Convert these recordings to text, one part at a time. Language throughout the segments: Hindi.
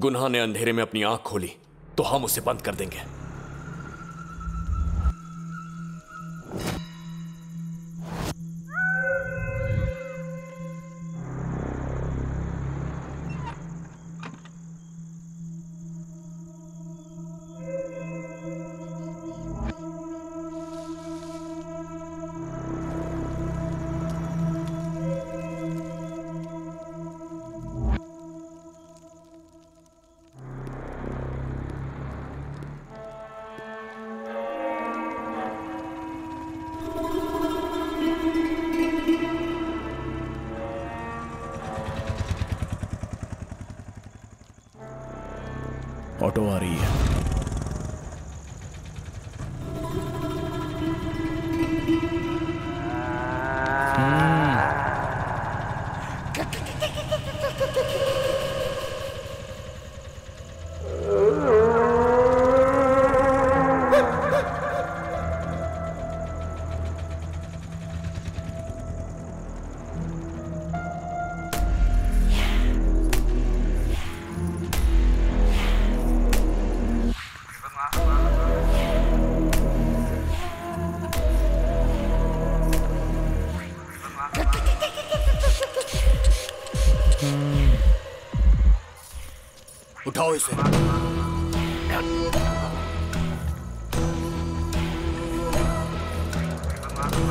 गुनाह ने अंधेरे में अपनी आंख खोली तो हम उसे बंद कर देंगे। ऑटो आ रही है। उठाओ इसे।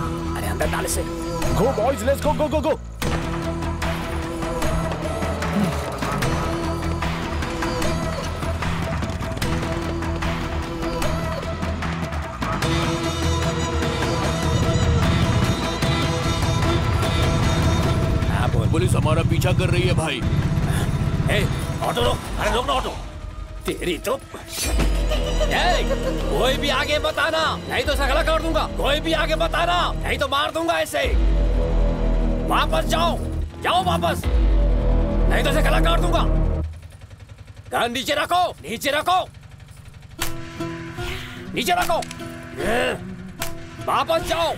अरे अंदर डाल इसे। Go boys, let's go go go go. Police हमारा पीछा कर रही है भाई। ऑटो रोक। अरे रोक ना ऑटो तेरी तो। कोई भी आगे बताना नहीं तो सगला कर दूंगा। कोई भी आगे बताना नहीं तो मार दूंगा। ऐसे वापस जाओ, जाओ वापस, नहीं तो सगला कर दूंगा। गन नीचे रखो, नीचे रखो, नीचे रखो। वापस जाओ।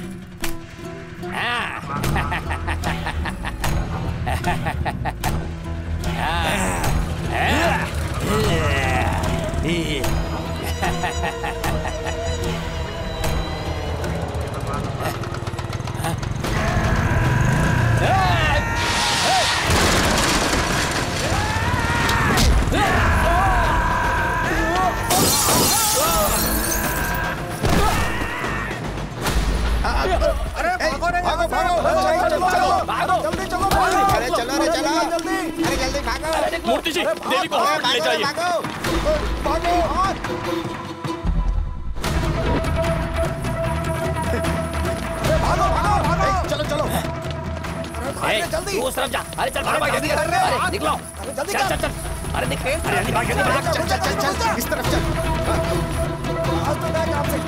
मूर्ति जी देवी को हॉस्पिटल ले जाइए। भागो भागो चलो चलो। अरे जल्दी उस तरफ जा। अरे चल भाग जल्दी। अरे निकलो जल्दी। चल चल। अरे देख अरे भाग चल चल चल इस तरफ चल। आज तो मैं आपसे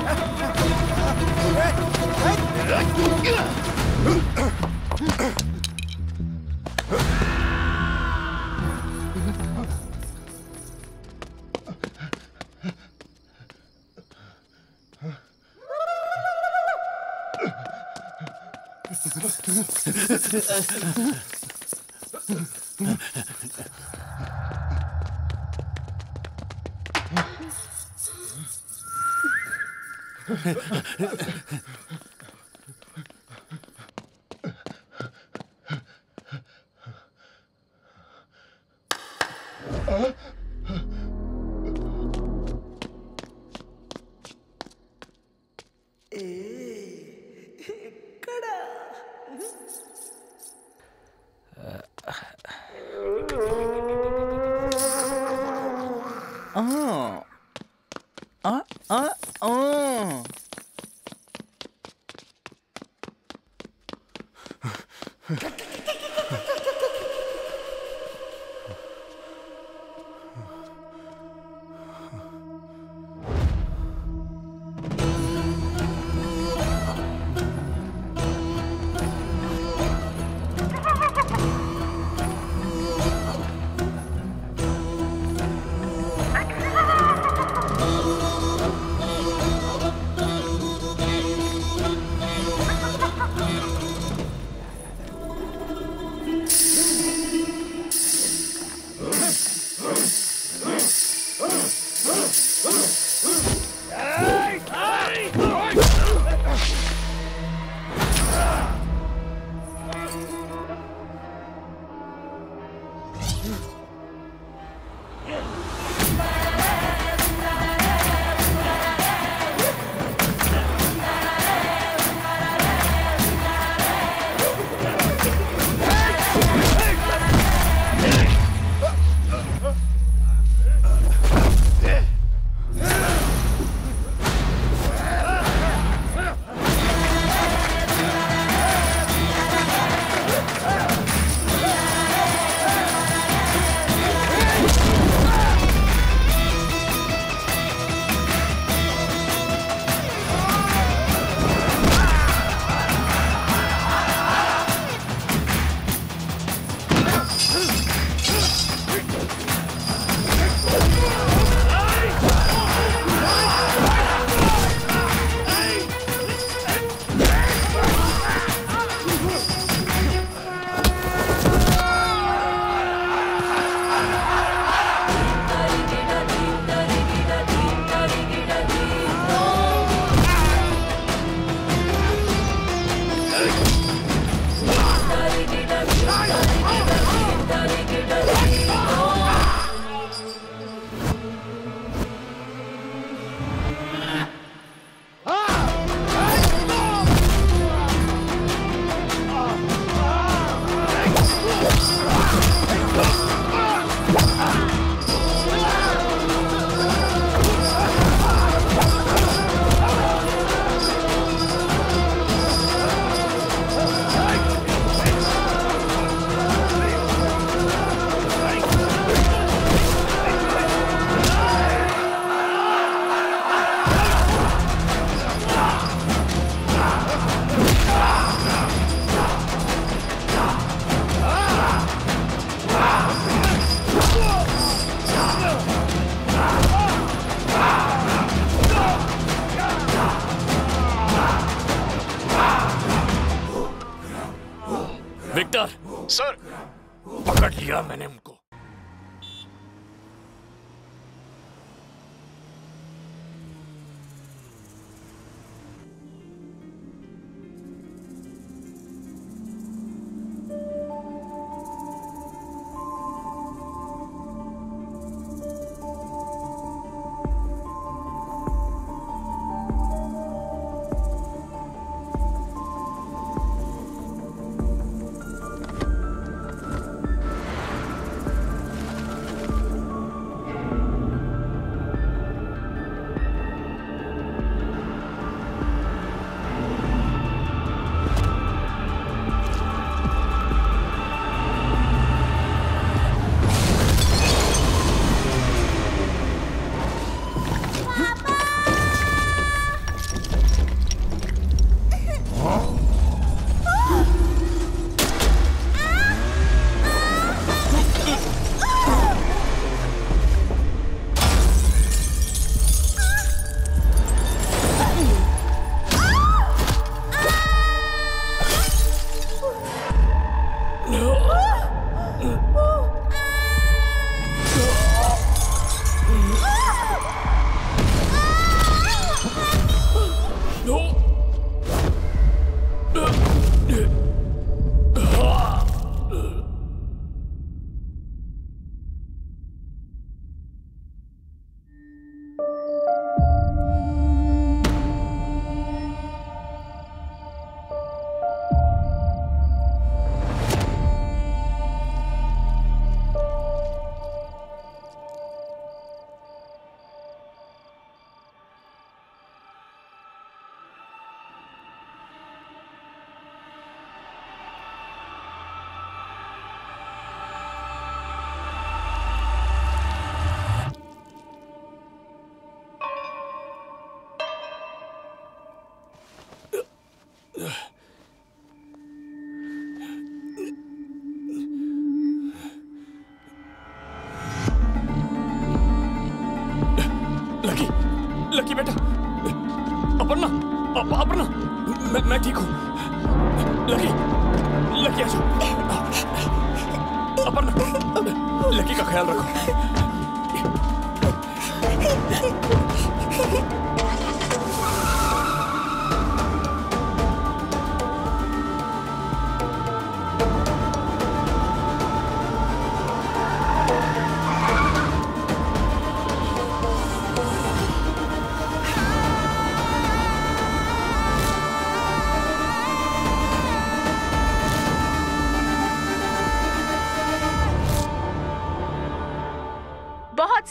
दिया मैंने उनको।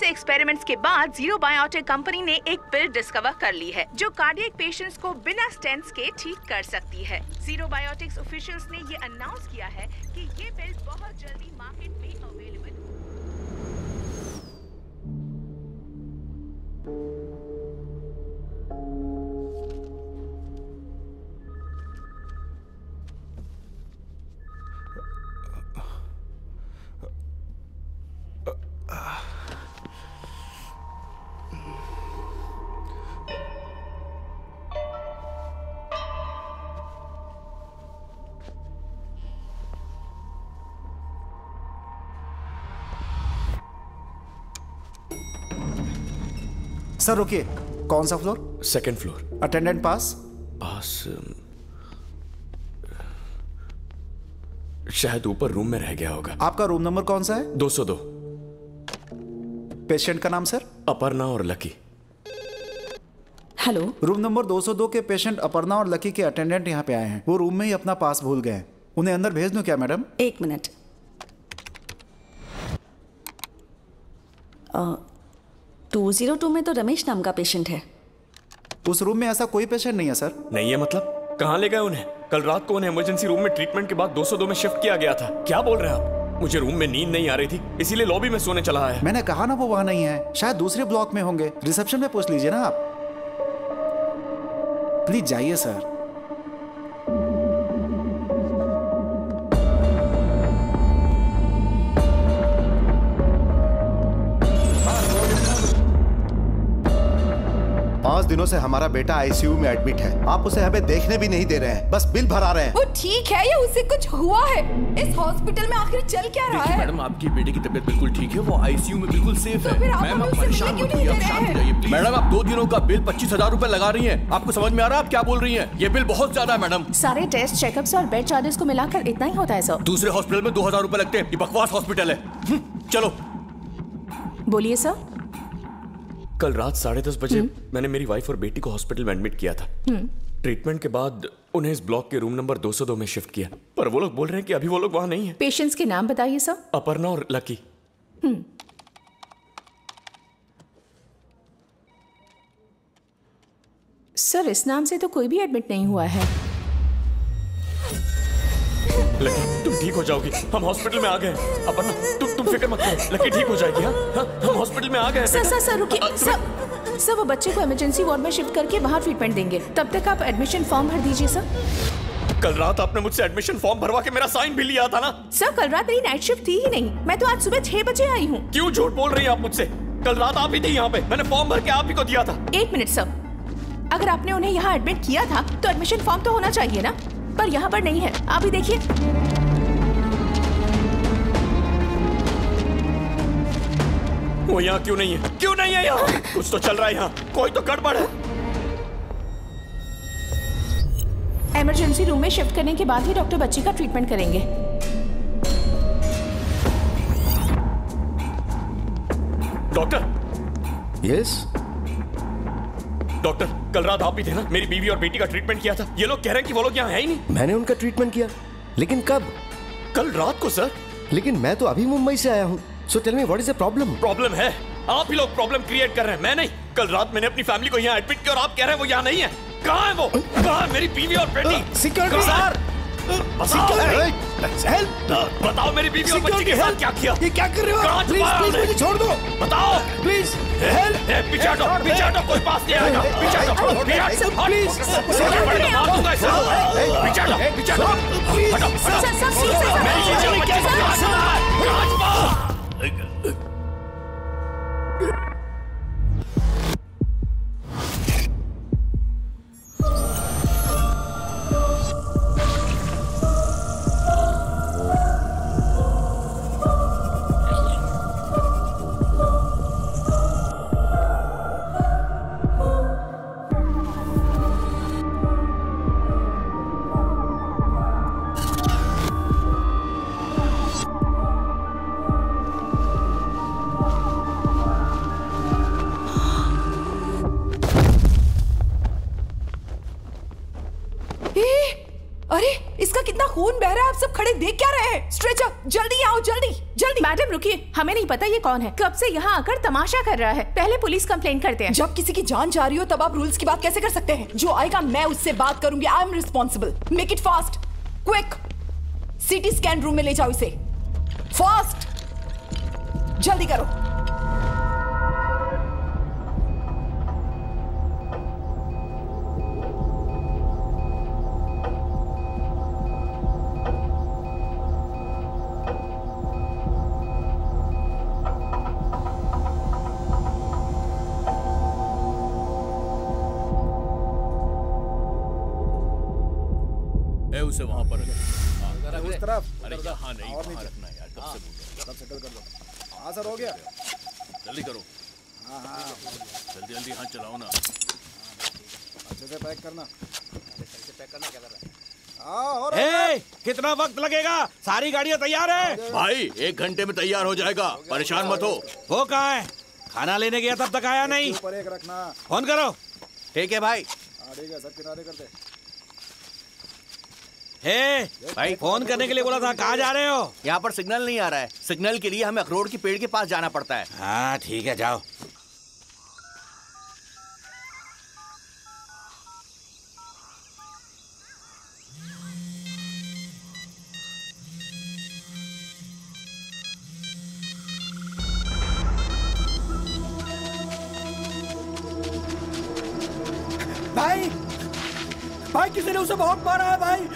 एक्सपेरिमेंट्स के बाद जीरो बायोटिक कंपनी ने एक पिल डिस्कवर कर ली है जो कार्डियक पेशेंट्स को बिना स्टेंट्स के ठीक कर सकती है। जीरो बायोटिक्स ऑफिशियल्स ने ये अनाउंस किया है कि ये पिल बहुत जल्दी मार्केट में अवेलेबल होगी। सर रुकिए, कौन सा floor? Second floor. Attendant pass? Pass शायद ऊपर रूम में रह गया होगा। आपका रूम नंबर कौन सा है? 202। पेशेंट का नाम सर? अपर्णा और लकी। हेलो। रूम नंबर 202 के पेशेंट अपर्णा और लकी के अटेंडेंट यहाँ पे आए हैं। वो रूम में ही अपना पास भूल गए हैं। उन्हें अंदर भेज दूं क्या मैडम? एक मिनट। तो 202 में तो रमेश नाम का पेशेंट है। उस रूम में ऐसा कोई पेशेंट नहीं है सर। नहीं है मतलब? कहाँ ले गए उन्हें? कल रात को उन्हें इमरजेंसी रूम में ट्रीटमेंट के बाद 202 में शिफ्ट किया गया था। क्या बोल रहे हैं आप? मुझे रूम में नींद नहीं आ रही थी, इसीलिए लॉबी में सोने चला आया। मैंने कहा ना वो वहाँ नहीं है, शायद दूसरे ब्लॉक में होंगे। रिसेप्शन में पूछ लीजिए ना आप। प्लीज जाइए सर। 10 दिनों से हमारा बेटा आईसीयू में एडमिट है। आप उसे हमें देखने भी नहीं दे रहे हैं, बस बिल भरा रहे हैं। वो ठीक है या उसे कुछ हुआ है? इस हॉस्पिटल में आखिर चल क्या रहा है? मैडम आपकी बेटे की तबीयत बिल्कुल ठीक है, वो आईसीयू में बिल्कुल सेफ है। मैडम आप 2 दिनों का बिल 25,000 रूपए लगा रही है, आपको समझ में आ रहा है आप क्या बोल रही है? ये बिल बहुत ज्यादा है मैडम। सारे टेस्ट चेकअप और बेड चार्जेस को मिलाकर इतना ही होता है सर। दूसरे हॉस्पिटल में 2,000 रूपए लगते हैं, ये बकवास हॉस्पिटल है। चलो बोलिए सर। कल रात 10:30 बजे मैंने मेरी वाइफ और बेटी को हॉस्पिटल में एडमिट किया था। ट्रीटमेंट के बाद उन्हें इस ब्लॉक के रूम नंबर 202 में शिफ्ट किया, पर वो लोग बोल रहे हैं कि अभी वो लोग वहाँ नहीं है। पेशेंट्स के नाम बताइए सर। अपर्णा और लकी। सर इस नाम से तो कोई भी एडमिट नहीं हुआ है। लकी तुम ठीक हो जाओगी, हम हॉस्पिटल में आ गए। अपर्णा तुम फिक्र मत करो, लकी ठीक हो जाएगी। हम हॉस्पिटल में आ गए। सर रुकिए सर, वो बच्चे को इमरजेंसी वार्ड में शिफ्ट करके वहाँ ट्रीटमेंट देंगे, तब तक आप एडमिशन फॉर्म भर दीजिए सर। कल रात आपने मुझसे एडमिशन फॉर्म भरवा के मेरा साइन भी लिया था ना? सर कल रात मेरी नाइट शिफ्ट थी ही नहीं, मैं तो आज सुबह 6 बजे आई हूँ। क्यों झूठ बोल रही है आप मुझसे? कल रात आप ही थी यहाँ पे, मैंने फॉर्म भर के आप ही को दिया था। 1 मिनट सर, अगर आपने उन्हें यहाँ एडमिट किया था तो एडमिशन फॉर्म तो होना चाहिए ना, पर यहाँ पर नहीं है। आप ही देखिए। वो यहाँ क्यों नहीं है? क्यों नहीं है यहाँ? कुछ तो चल रहा है यहाँ, कोई तो गड़बड़ है। इमरजेंसी रूम में शिफ्ट करने के बाद ही डॉक्टर बच्ची का ट्रीटमेंट करेंगे। डॉक्टर। यस डॉक्टर, कल रात आप ही थे ना, मेरी बीवी और बेटी का ट्रीटमेंट किया था। ये लोग कह रहे हैं कि वो लोग यहाँ है ही नहीं। मैंने उनका ट्रीटमेंट किया, लेकिन कब? कल रात को सर। लेकिन मैं तो अभी मुंबई से आया हूँ। So tell me what is the problem? Problem है, आप ही लोग प्रॉब्लम क्रिएट कर रहे हैं, मैं नहीं। कल रात मैंने अपनी फैमिली को यहाँ एडमिट किया और आप कह रहे हैं वो यहाँ नहीं है। कहाँ है वो? कहाँ है मेरी बीवी और बेटी? सिक्योरिटी सर, बताओ मेरी बीवी और बच्ची के साथ क्या किया? ये क्या कर रहे हो? प्लीज मुझे छोड़ दो, बताओ प्लीज। पीछे हटो, कोई पास नहीं आएगा। पीछे हटो। देख क्या रहे हैं? स्ट्रेचर जल्दी आओ, जल्दी। मैडम रुकिए, हमें नहीं पता ये कौन है, कब से यहाँ आकर तमाशा कर रहा है। पहले पुलिस कंप्लेंट करते हैं। जब किसी की जान जा रही हो तब आप रूल्स की बात कैसे कर सकते हैं? जो आएगा मैं उससे बात करूंगी। I am responsible. Make it fast, quick. CT scan room में ले जाओ इसे, फास्ट, जल्दी करो। उसे वहाँ पर उस तरफ। अरे यहाँ नहीं, वहाँ रखना यार। कब से बोल रहा हूँ, सेटल कर दो। हाँ सर हो गया, जल्दी करो। हाँ जल्दी हाथ चलाओ ना। अच्छे से पैक करना, क्या कर रहा है? कितना वक्त लगेगा? सारी गाड़ियाँ तैयार है भाई, 1 घंटे में तैयार हो जाएगा, परेशान मत हो। वो कहाँ है? खाना लेने गया तब तक आया नहीं। फोन करो। ठीक है भाई, ठीक है सर, किनारे कर दे। भाई फोन करने के लिए बोला था, कहाँ जा रहे हो? यहाँ पर सिग्नल नहीं आ रहा है, सिग्नल के लिए हमें अखरोट के पेड़ के पास जाना पड़ता है। हाँ ठीक है जाओ। भाई भाई किसी ने उसे बहुत मारा है भाई।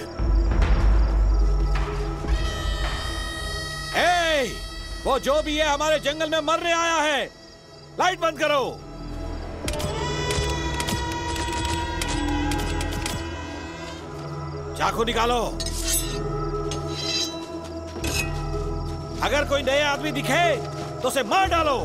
वो जो भी है हमारे जंगल में मरने आया है। लाइट बंद करो। चाकू निकालो। अगर कोई नया आदमी दिखे तो उसे मार डालो।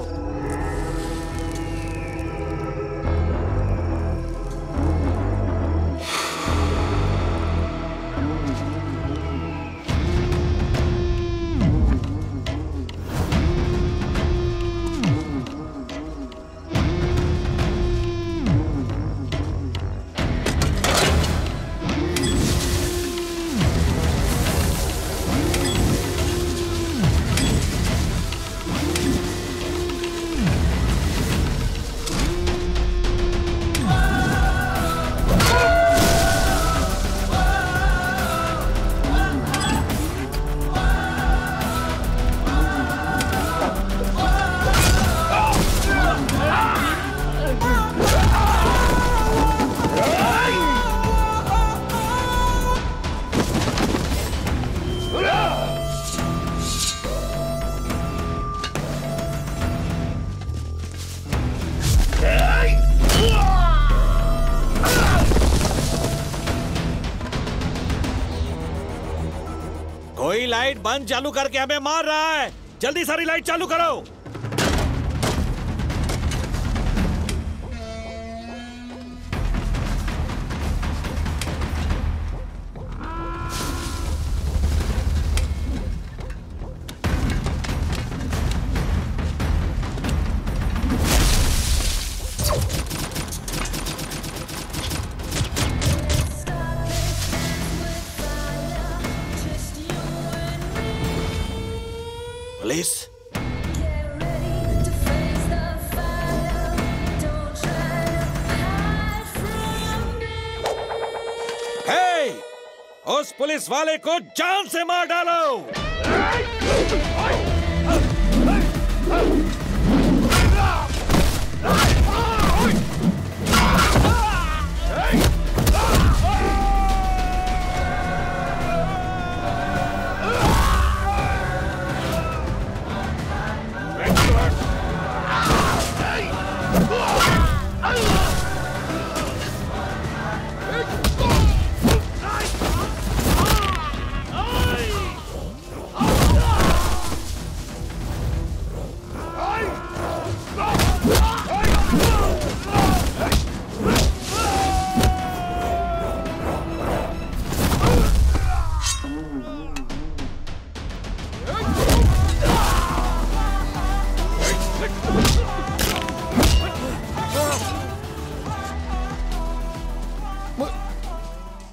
लाइट बंद चालू करके हमें मार रहा है। जल्दी सारी लाइट चालू करो। पुलिस वाले को जान से मार डालो।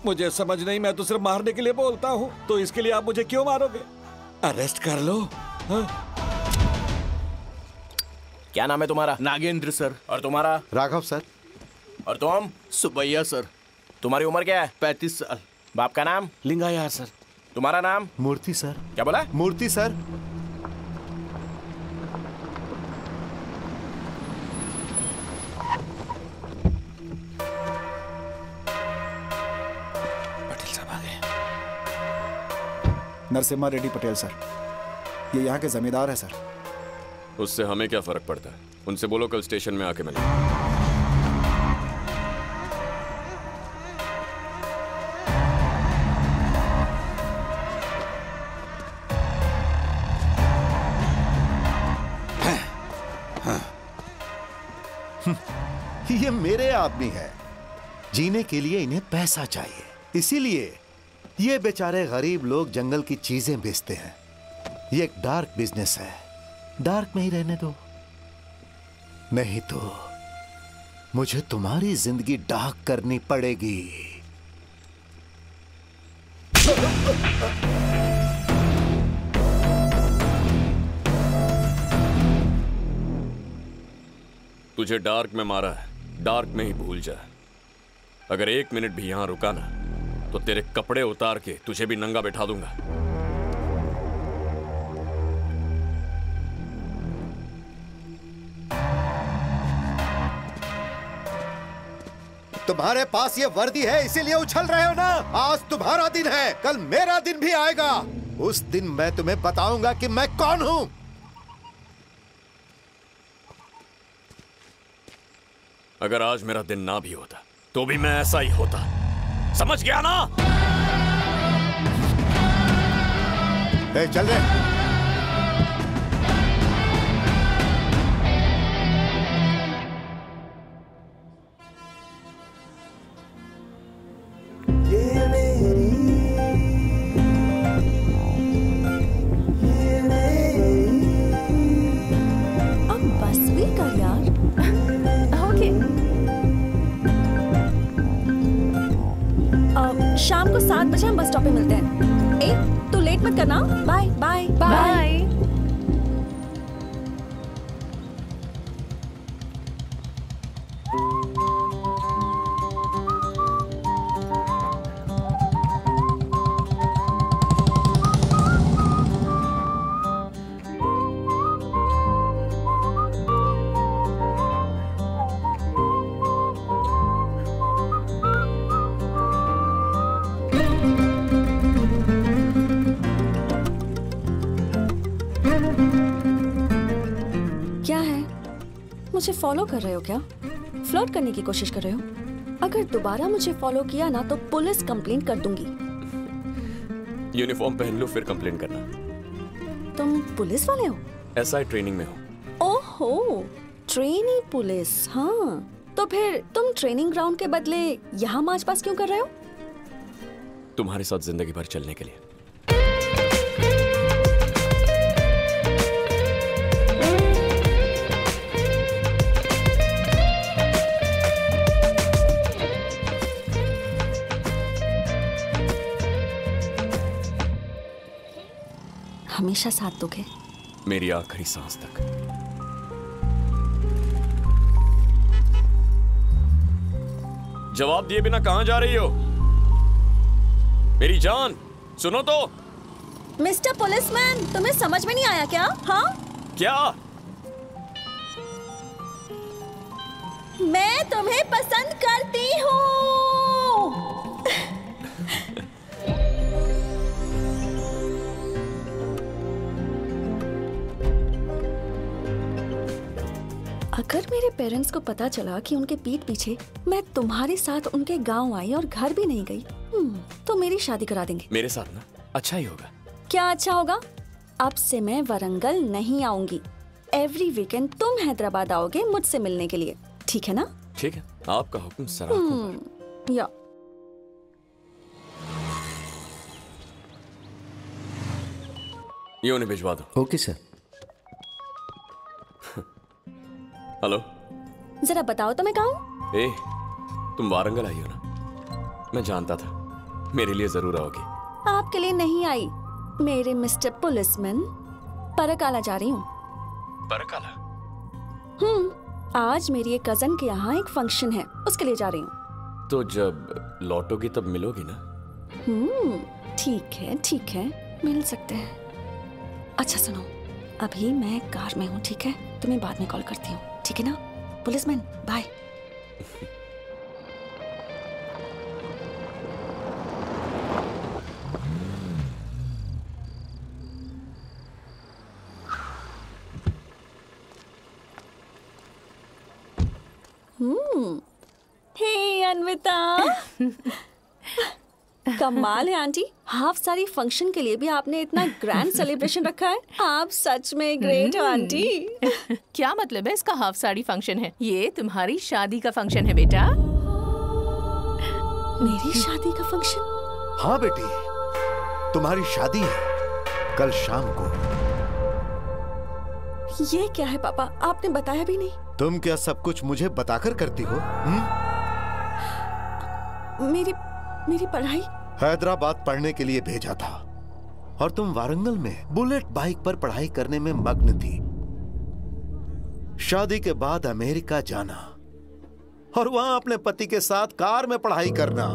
मुझे समझ नहीं, मैं तो सिर्फ मारने के लिए बोलता हूँ, तो इसके लिए आप मुझे क्यों मारोगे? अरेस्ट कर लो। हाँ? क्या नाम है तुम्हारा? नागेंद्र सर। और तुम्हारा? राघव सर। और तुम? सुबैया सर। तुम्हारी उम्र क्या है? 35 साल। बाप का नाम? लिंगायार सर। तुम्हारा नाम? मूर्ति सर। क्या बोला? मूर्ति सर। नरसिम्हा रेड्डी पटेल सर, ये यहाँ के जमींदार है सर। उससे हमें क्या फर्क पड़ता है? उनसे बोलो कल स्टेशन में आके मिलें। ये मेरे आदमी है, जीने के लिए इन्हें पैसा चाहिए, इसीलिए ये बेचारे गरीब लोग जंगल की चीजें बेचते हैं। ये एक डार्क बिजनेस है, डार्क में ही रहने दो, नहीं तो मुझे तुम्हारी जिंदगी डार्क करनी पड़ेगी। तुझे डार्क में मारा है, डार्क में ही भूल जा। अगर 1 मिनट भी यहां रुका ना तो तेरे कपड़े उतार के तुझे भी नंगा बैठा दूंगा। तुम्हारे पास ये वर्दी है इसीलिए उछल रहे हो ना। आज तुम्हारा दिन है, कल मेरा दिन भी आएगा। उस दिन मैं तुम्हें बताऊंगा कि मैं कौन हूं। अगर आज मेरा दिन ना भी होता तो भी मैं ऐसा ही होता, समझ गया ना? ए, चल रे। मुझे फॉलो कर रहे हो क्या? फ्लर्ट करने की कोशिश कर रहे हो? अगर दोबारा मुझे फॉलो किया ना तो पुलिस कंप्लेंट कर दूंगी। यूनिफॉर्म पहन लो फिर कंप्लेंट करना। तुम पुलिस वाले हो? एसआई ट्रेनिंग में हो। ओहो, ट्रेनी पुलिस। हाँ, तो फिर तुम ट्रेनिंग ग्राउंड के बदले यहाँ मार्च पास क्यों कर रहे हो? तुम्हारे साथ जिंदगी भर चलने के लिए। हमेशा साथ दोगे मेरी आखिरी सांस तक। जवाब दिए बिना कहां जा रही हो मेरी जान? सुनो तो। मिस्टर पुलिसमैन, तुम्हें समझ में नहीं आया क्या? हाँ क्या? मैं तुम्हें पसंद करती हूँ। अगर मेरे पेरेंट्स को पता चला कि उनके पीठ पीछे मैं तुम्हारे साथ उनके गांव आई और घर भी नहीं गई तो मेरी शादी करा देंगे। मेरे साथ ना अच्छा ही होगा। क्या अच्छा होगा? अब से मैं वारंगल नहीं आऊंगी। एवरी वीकेंड तुम हैदराबाद आओगे मुझसे मिलने के लिए, ठीक है ना? ठीक है, आपका हुक्म सर। या ये उन्हें भिजवा दो। Okay sir. हेलो, जरा बताओ तो मैं कहूँ। ए, तुम वारंगल आई हो ना? मैं जानता था मेरे लिए जरूर आओगी। आपके लिए नहीं आई मेरे मिस्टर पुलिसमैन। परकाला जा रही हूँ। परकाला? आज मेरी एक कजन के यहाँ एक फंक्शन है, उसके लिए जा रही हूँ। तो जब लौटोगी तब मिलोगी ना? ठीक है ठीक है, मिल सकते हैं। अच्छा सुनो, अभी मैं कार में हूँ, ठीक है? तुम्हें बाद में कॉल करती हूँ, ठीक है ना? Policeman bye. हे अन्विता। कमाल है आंटी, हाफ सारी फंक्शन के लिए भी आपने इतना ग्रैंड सेलिब्रेशन रखा है। आप सच में ग्रेट हो आंटी। क्या मतलब है इसका हाफ साड़ी फंक्शन है? ये तुम्हारी शादी का फंक्शन है बेटा। मेरी शादी का फंक्शन? हाँ बेटी, तुम्हारी शादी है कल शाम को। ये क्या है पापा, आपने बताया भी नहीं। तुम क्या सब कुछ मुझे बताकर करती हो? मेरी पढ़ाई? हैदराबाद पढ़ने के लिए भेजा था और तुम वारंगल में बुलेट बाइक पर पढ़ाई करने में मग्न थी। शादी के बाद अमेरिका जाना और वहां अपने पति के साथ कार में पढ़ाई करना।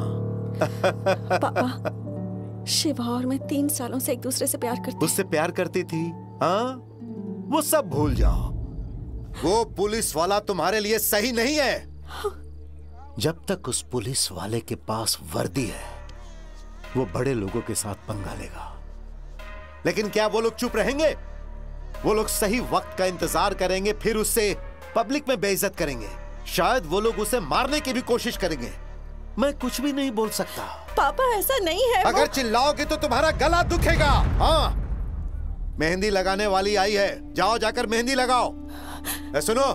पापा, शिव और मैं 3 सालों से एक दूसरे से प्यार करती। उससे प्यार करती थी? हाँ, वो सब भूल जाओ। वो पुलिस वाला तुम्हारे लिए सही नहीं है। जब तक उस पुलिस वाले के पास वर्दी है वो बड़े लोगों के साथ पंगा लेगा, लेकिन क्या वो लोग चुप रहेंगे? वो लोग सही वक्त का इंतजार करेंगे, फिर उससे पब्लिक में बेइज्जत करेंगे। शायद वो लोग उसे मारने की भी कोशिश करेंगे। मैं कुछ भी नहीं बोल सकता। पापा ऐसा नहीं है। अगर चिल्लाओगे तो तुम्हारा गला दुखेगा। हाँ, मेहंदी लगाने वाली आई है, जाओ जाकर मेहंदी लगाओ। सुनो,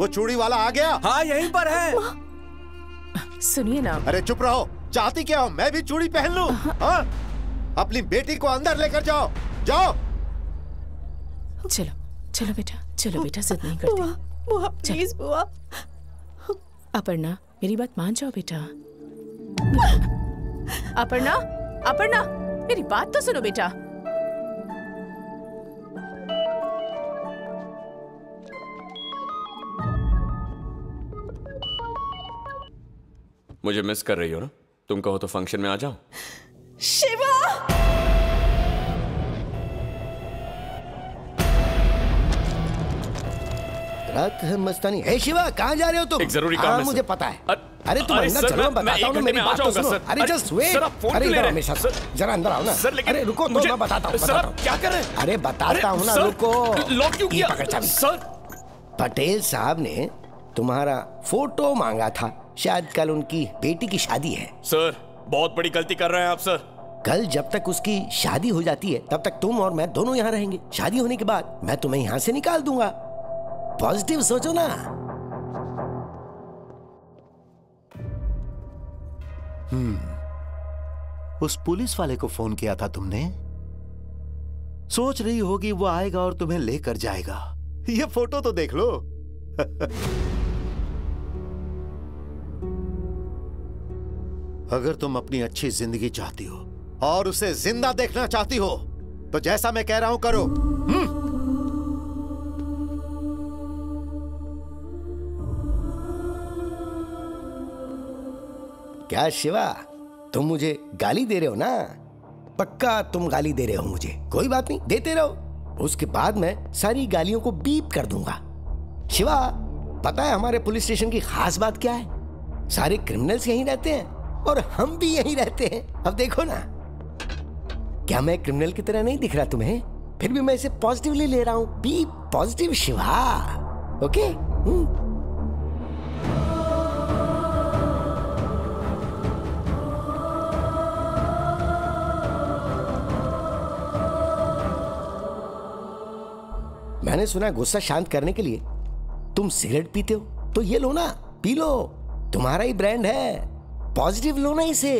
वो चूड़ी वाला आ गया? हाँ, यहीं पर है। सुनिए ना। अरे चुप रहो, चाहती क्या हो? मैं भी चूड़ी पहन लूं? हाँ, अपनी बेटी को अंदर लेकर जाओ, जाओ। चलो चलो बेटा, चलो बेटा, जिद नहीं करते। बुआ, बुआ, प्लीज बुआ। अपर्णा, मेरी बात मान जाओ बेटा। अपर्णा, अपर्णा, मेरी बात तो सुनो बेटा। मुझे मिस कर रही हो ना? तुम कहो तो फंक्शन में आ जाओ। शिवा! रात है, मस्तानी। ए शिवा, कहाँ जा रहे हो तुम? एक जरूरी काम है। मुझे पता है। अरे तुम अंदर चलो, बताता हूँ ना, मेरी बात तो सुनो। अरे जस्ट वेट, अरे इधर हमेशा जरा अंदर आओ ना। अरे रुको तो, मैं बताता हूँ। सर क्या कर रहे हैं? अरे बताता हूँ ना, रुको। लॉक क्यों किया? सर पटेल साहब ने तुम्हारा फोटो मांगा था, शायद कल उनकी बेटी की शादी है। सर बहुत बड़ी गलती कर रहे हैं आप सर। कल जब तक उसकी शादी हो जाती है तब तक तुम और मैं दोनों यहाँ रहेंगे। शादी होने के बाद मैं तुम्हें यहाँ से निकाल दूंगा। पॉजिटिव सोचो ना। उस पुलिस वाले को फोन किया था तुमने, सोच रही होगी वो आएगा और तुम्हें लेकर जाएगा। ये फोटो तो देख लो। अगर तुम अपनी अच्छी जिंदगी चाहती हो और उसे जिंदा देखना चाहती हो तो जैसा मैं कह रहा हूं करो। क्या शिवा, तुम मुझे गाली दे रहे हो ना? पक्का तुम गाली दे रहे हो मुझे। कोई बात नहीं, देते रहो, उसके बाद मैं सारी गालियों को बीप कर दूंगा। शिवा, पता है हमारे पुलिस स्टेशन की खास बात क्या है? सारे क्रिमिनल्स यहीं रहते हैं और हम भी यहीं रहते हैं। अब देखो ना, क्या मैं क्रिमिनल की तरह नहीं दिख रहा तुम्हें? फिर भी मैं इसे पॉजिटिवली ले रहा हूँ। Be positive Shiva, okay? मैंने सुना गुस्सा शांत करने के लिए तुम सिगरेट पीते हो, तो ये लो ना, पी लो, तुम्हारा ही ब्रांड है। पॉजिटिव लो ना इसे।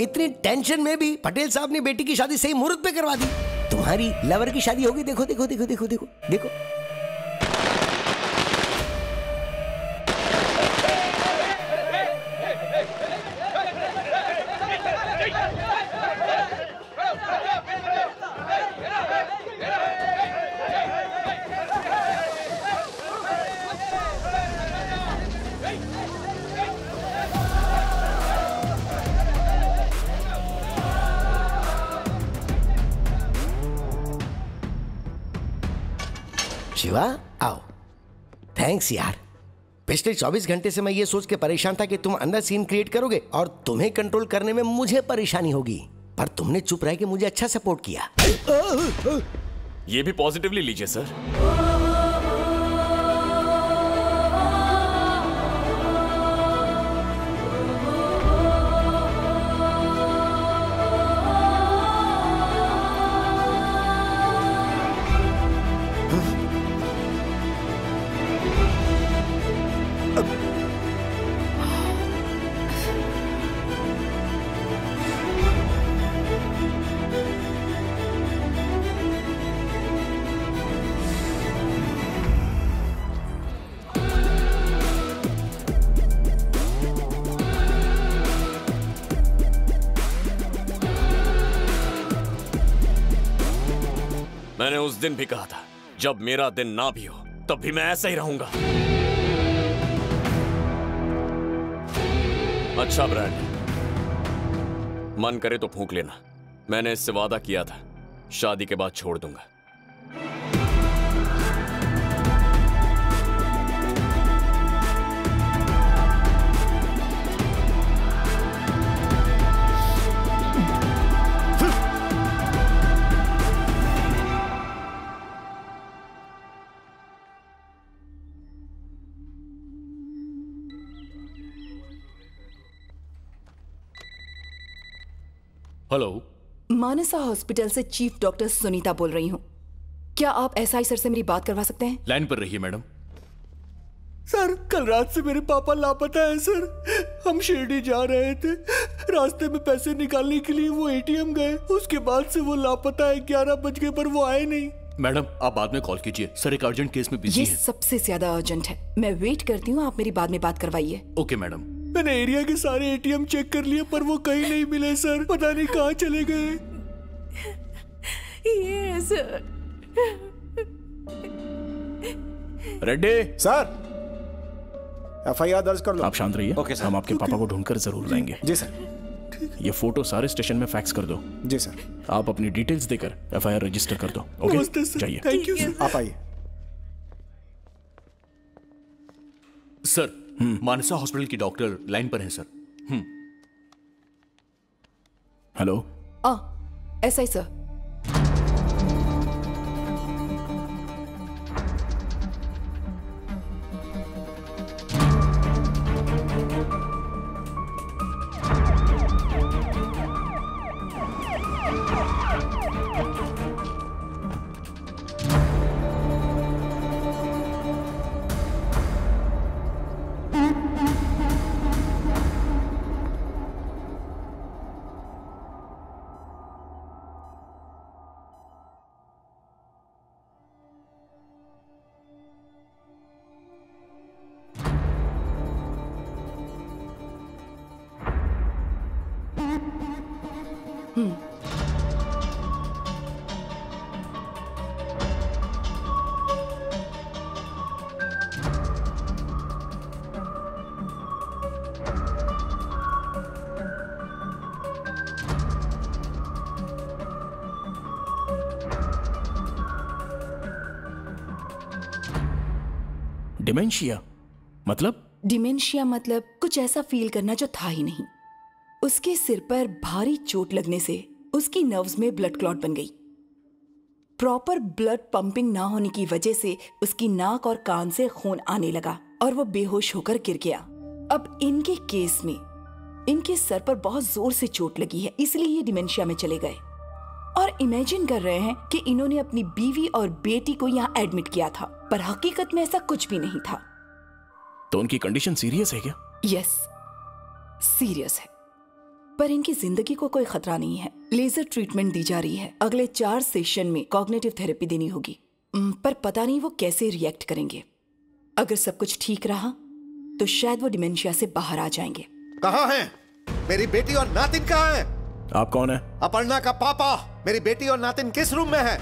इतनी टेंशन में भी पटेल साहब ने बेटी की शादी सही मुहूर्त पे करवा दी। तुम्हारी लवर की शादी होगी। देखो देखो देखो देखो देखो देखो। आओ, थैंक्स यार। पिछले 24 घंटे से मैं ये सोच के परेशान था कि तुम अंदर सीन क्रिएट करोगे और तुम्हें कंट्रोल करने में मुझे परेशानी होगी, पर तुमने चुप रह के मुझे अच्छा सपोर्ट किया। ये भी पॉजिटिवली लीजिए सर। मैंने उस दिन भी कहा था, जब मेरा दिन ना भी हो तब भी मैं ऐसा ही रहूंगा। अच्छा ब्रांड, मन करे तो फूंक लेना। मैंने इससे वादा किया था, शादी के बाद छोड़ दूंगा। हेलो, मानसा हॉस्पिटल से चीफ डॉक्टर सुनीता बोल रही हूँ। क्या आप एसआई सर से मेरी बात करवा सकते हैं? लाइन पर रहिए मैडम। सर, कल रात से मेरे पापा लापता है सर। हम शिरडी जा रहे थे, रास्ते में पैसे निकालने के लिए वो एटीएम गए, उसके बाद से वो लापता है। 11 बज गए पर वो आए नहीं। मैडम, आप बाद में कॉल कीजिए, सर एक अर्जेंट केस में बिजी हैं। ये सबसे ज्यादा अर्जेंट है, मैं वेट करती हूँ, आप मेरी बाद में बात करवाइए। Okay madam. मैंने एरिया के सारे एटीएम चेक कर लिए पर वो कहीं नहीं मिले सर, पता नहीं कहाँ चले गए। ये सर। रेड्डी सर, एफआईआर दर्ज कर लो। आप शांत रहिए। ओके सर, हम आपके पापा को ढूंढकर जरूर लाएंगे। जी सर। ये फोटो सारे स्टेशन में फैक्स कर दो। जी सर। आप अपनी डिटेल्स देकर एफआईआर रजिस्टर कर दो। ओके चाहिए। Thank you sir. आप आइए सर। मानसा हॉस्पिटल की डॉक्टर लाइन पर हैं sir. Hello SI sir. Dementia मतलब? डिमेंशिया मतलब कुछ ऐसा फील करना जो था ही नहीं। उसके सिर पर भारी चोट लगने से उसकी नर्व्स में ब्लड क्लॉट बन गई। प्रॉपर ब्लड पंपिंग ना होने की वजह से उसकी नाक और कान से खून आने लगा और वो बेहोश होकर गिर गया। अब इनके केस में इनके सर पर बहुत जोर से चोट लगी है, इसलिए ये डिमेंशिया में चले गए। और इमेजिन कर रहे हैं कि इन्होंने अपनी बीवी और बेटी को यहाँ एडमिट किया था, पर हकीकत में ऐसा कुछ भी नहीं था। तो उनकी कंडीशन सीरियस है क्या? यस, सीरियस है, पर इनकी जिंदगी को कोई खतरा नहीं है। लेजर ट्रीटमेंट दी जा रही है, अगले 4 सेशन में कॉग्निटिव थेरेपी देनी होगी, पर पता नहीं वो कैसे रिएक्ट करेंगे। अगर सब कुछ ठीक रहा तो शायद वो डिमेंशिया से बाहर आ जाएंगे। कहाँ है मेरी बेटी और नातिन? कहाँ है? आप कौन है? अपर्णा का पापा। मेरी बेटी और नातिन किस रूम में है?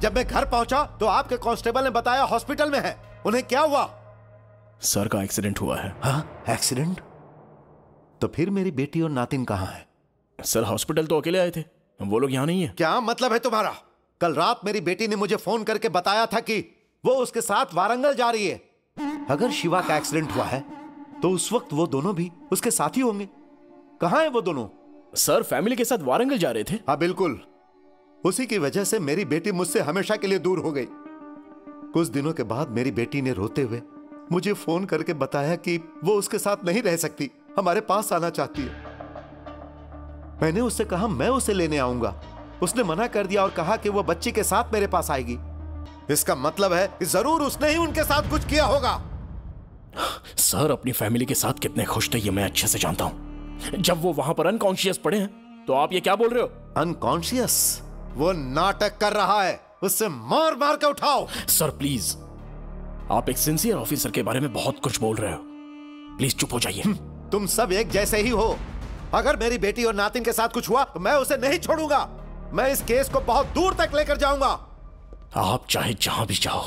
जब मैं घर पहुंचा तो आपके कांस्टेबल ने बताया हॉस्पिटल में है। उन्हें क्या हुआ? सर का एक्सीडेंट हुआ है। हाँ, एक्सीडेंट? तो फिर मेरी बेटी और नातिन कहाँ है? सर हॉस्पिटल तो अकेले आए थे, वो लोग यहाँ नहीं है। क्या मतलब है तुम्हारा? कल रात मेरी बेटी ने मुझे फोन करके बताया था कि वो उसके साथ वारंगल जा रही है। अगर शिवा का एक्सीडेंट हुआ है तो उस वक्त वो दोनों भी उसके साथ ही होंगे। कहाँ है वो दोनों? सर फैमिली के साथ वारंगल जा रहे थे। हाँ बिल्कुल, उसी की वजह से मेरी बेटी मुझसे हमेशा के लिए दूर हो गई। कुछ दिनों के बाद मेरी बेटी ने रोते हुए मुझे फोन करके बताया कि वो उसके साथ नहीं रह सकती, हमारे पास आना चाहती है। मैंने उससे कहा मैं उसे लेने आऊंगा, उसने मना कर दिया और कहा कि वो बच्ची के साथ मेरे पास आएगी। इसका मतलब है कि जरूर उसने ही उनके साथ कुछ किया होगा। सर अपनी फैमिली के साथ कितने खुश थे ये मैं अच्छे से जानता हूँ। जब वो वहां पर अनकॉन्शियस पड़े हैं, तो आप ये क्या बोल रहे हो? अनकॉन्शियस? वो नाटक कर रहा है, उससे मार मार के उठाओ। सर प्लीज, आप एक सिंसियर ऑफिसर के बारे में बहुत कुछ बोल रहे हो, प्लीज चुप हो जाइए। तुम सब एक जैसे ही हो। अगर मेरी बेटी और नातिन के साथ कुछ हुआ तो मैं उसे नहीं छोड़ूंगा। मैं इस केस को बहुत दूर तक लेकर जाऊंगा। आप चाहे जहां भी जाओ,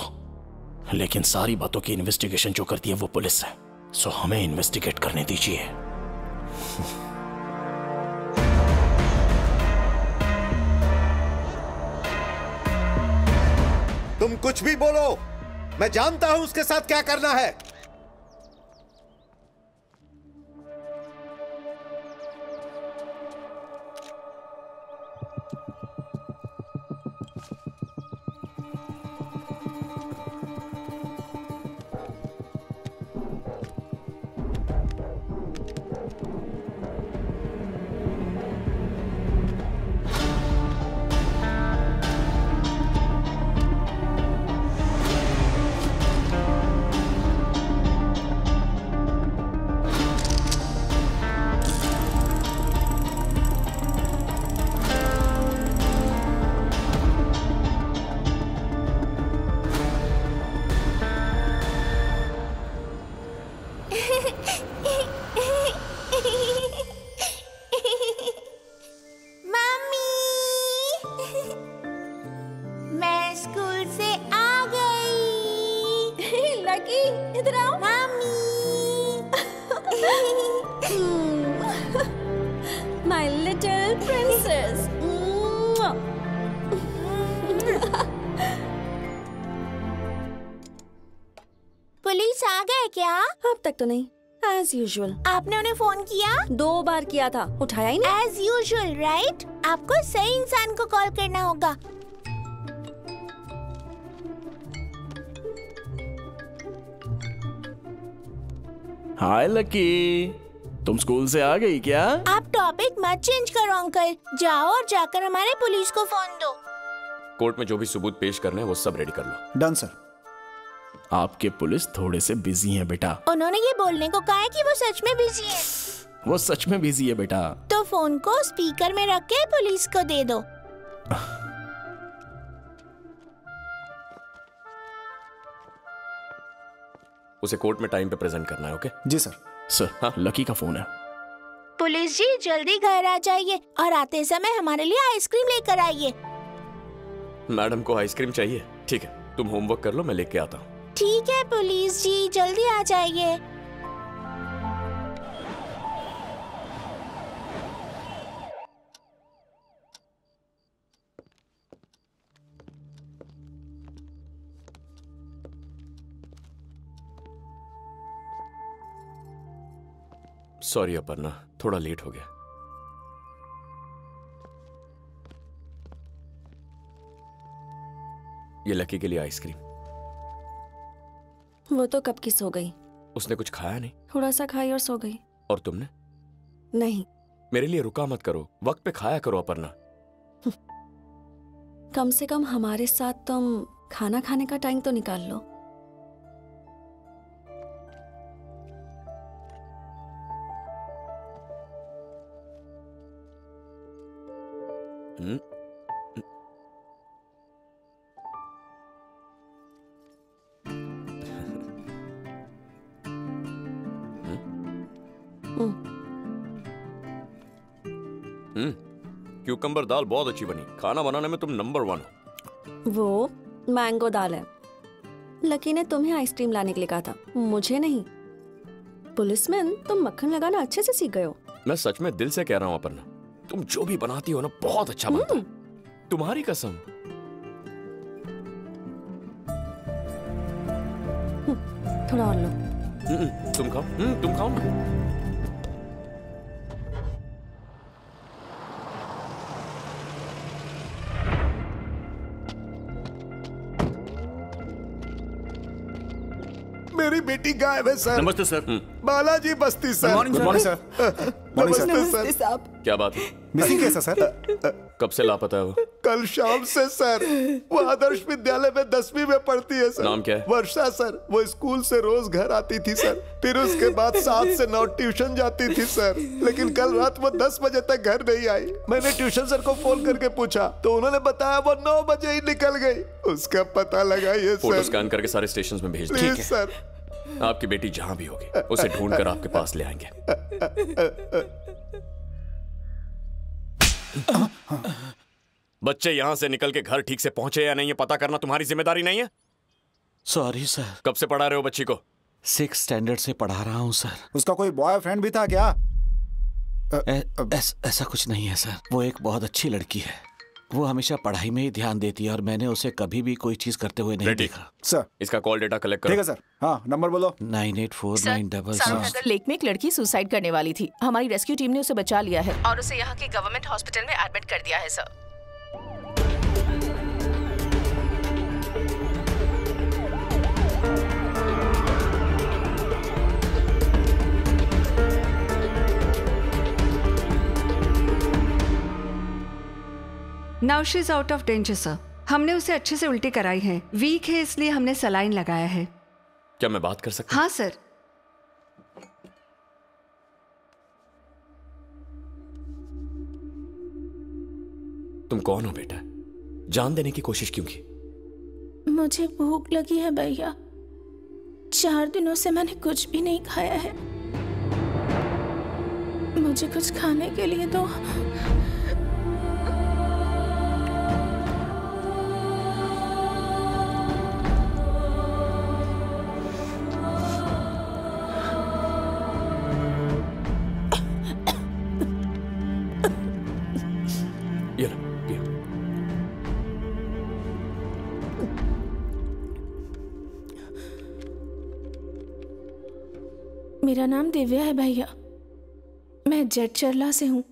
लेकिन सारी बातों की इन्वेस्टिगेशन जो करती है वो पुलिस है, सो हमें इन्वेस्टिगेट करने दीजिए। तुम कुछ भी बोलो, मैं जानता हूं उसके साथ क्या करना है। क्या? अब तक तो नहीं, एज यूजुअल। आपने उन्हें फोन किया? 2 बार किया था, उठाया ही नहीं। एज यूजुअल राइट, आपको सही इंसान को कॉल करना होगा। हाय लकी, तुम स्कूल से आ गई क्या? आप टॉपिक मत चेंज करो अंकल, जाओ और जाकर हमारे पुलिस को फोन दो। कोर्ट में जो भी सबूत पेश करने हैं वो सब रेडी कर लो। Done sir. आपके पुलिस थोड़े से बिजी हैं बेटा। उन्होंने ये बोलने को कहा है कि वो सच में बिजी है। वो सच में बिजी है बेटा। तो फोन को स्पीकर में रख के पुलिस को दे दो। उसे कोर्ट में टाइम पे प्रेजेंट करना है, ओके? जी सर। सर हाँ, लकी का फोन है। पुलिस जी जल्दी घर आ जाइए और आते समय हमारे लिए आइसक्रीम लेकर आइए। मैडम को आइसक्रीम चाहिए? ठीक है, तुम होमवर्क कर लो, मैं लेके आता हूँ। ठीक है पुलिस जी, जल्दी आ जाइए। सॉरी अपर्णा, थोड़ा लेट हो गया। ये लकी के लिए आइसक्रीम। वो तो कब की सो गई। उसने कुछ खाया नहीं? थोड़ा सा खाई और सो गई। और तुमने? नहीं। मेरे लिए रुका मत करो, वक्त पे खाया करो अपर्णा। कम से कम हमारे साथ तुम खाना खाने का टाइम तो निकाल लो। क्यूकम्बर दाल बहुत अच्छी बनी, खाना बनाने में तुम नंबर 1 हो। वो मैंगो दाल है। लकी ने तुम्हें आइसक्रीम लाने के लिए कहा था, मुझे नहीं। पुलिसमैन तुम मक्खन लगाना अच्छे से सीख गए हो। मैं सच में दिल से कह रहा हूँ अपर्णा, तुम जो भी बनाती हो ना बहुत अच्छा बनता है, तुम्हारी कसम। थोड़ा और लो। तुम खाओ। तुम खाओ ना। बेटी गायब है सर। नमस्ते सर। बालाजी बस्ती सर। Good morning sir. नमस्ते सर। क्या बात है, मिसिंग कैसा सर? कब से लापता है वो? कल शाम से सर। वो आदर्श विद्यालय में 10वीं में पढ़ती है सर। नाम क्या है? वर्षा सर। वो स्कूल से रोज घर आती थी सर, फिर उसके बाद 7 से 9 ट्यूशन जाती थी सर, लेकिन कल रात वो 10 बजे तक घर नहीं आई। मैंने ट्यूशन सर को फोन करके पूछा तो उन्होंने बताया वो 9 बजे ही निकल गई। उसका पता लगाइए सर। स्कैन करके सारे स्टेशन में भेज दीजिए सर। आपकी बेटी जहां भी होगी उसे ढूंढकर आपके पास ले आएंगे। बच्चे यहां से निकल के घर ठीक से पहुंचे या नहीं, ये पता करना तुम्हारी जिम्मेदारी नहीं है? Sorry sir. कब से पढ़ा रहे हो बच्ची को? 6th स्टैंडर्ड से पढ़ा रहा हूं सर। उसका कोई बॉयफ्रेंड भी था क्या? ऐसा कुछ नहीं है सर। वो एक बहुत अच्छी लड़की है, वो हमेशा पढ़ाई में ही ध्यान देती है और मैंने उसे कभी भी कोई चीज करते हुए नहीं देखा सर। इसका कॉल डेटा कलेक्ट करो। ठीक है सर। हाँ, नंबर बोलो। 984900। लेक में एक लड़की सुसाइड करने वाली थी, हमारी रेस्क्यू टीम ने उसे बचा लिया है और उसे यहाँ के गवर्नमेंट हॉस्पिटल में एडमिट कर दिया है sir. Now she's out of danger sir. हमने उसे अच्छे से उल्टी कराई है, वीक है इसलिए हमने सलाइन लगाया है। क्या मैं बात कर सकता हूँ? हाँ सर। तुम कौन हो बेटा? जान देने की कोशिश क्यों की? मुझे भूख लगी है भैया, 4 दिनों से मैंने कुछ भी नहीं खाया है, मुझे कुछ खाने के लिए दो। मेरा नाम दिव्या है भैया। मैं जेट चरला से हूँ।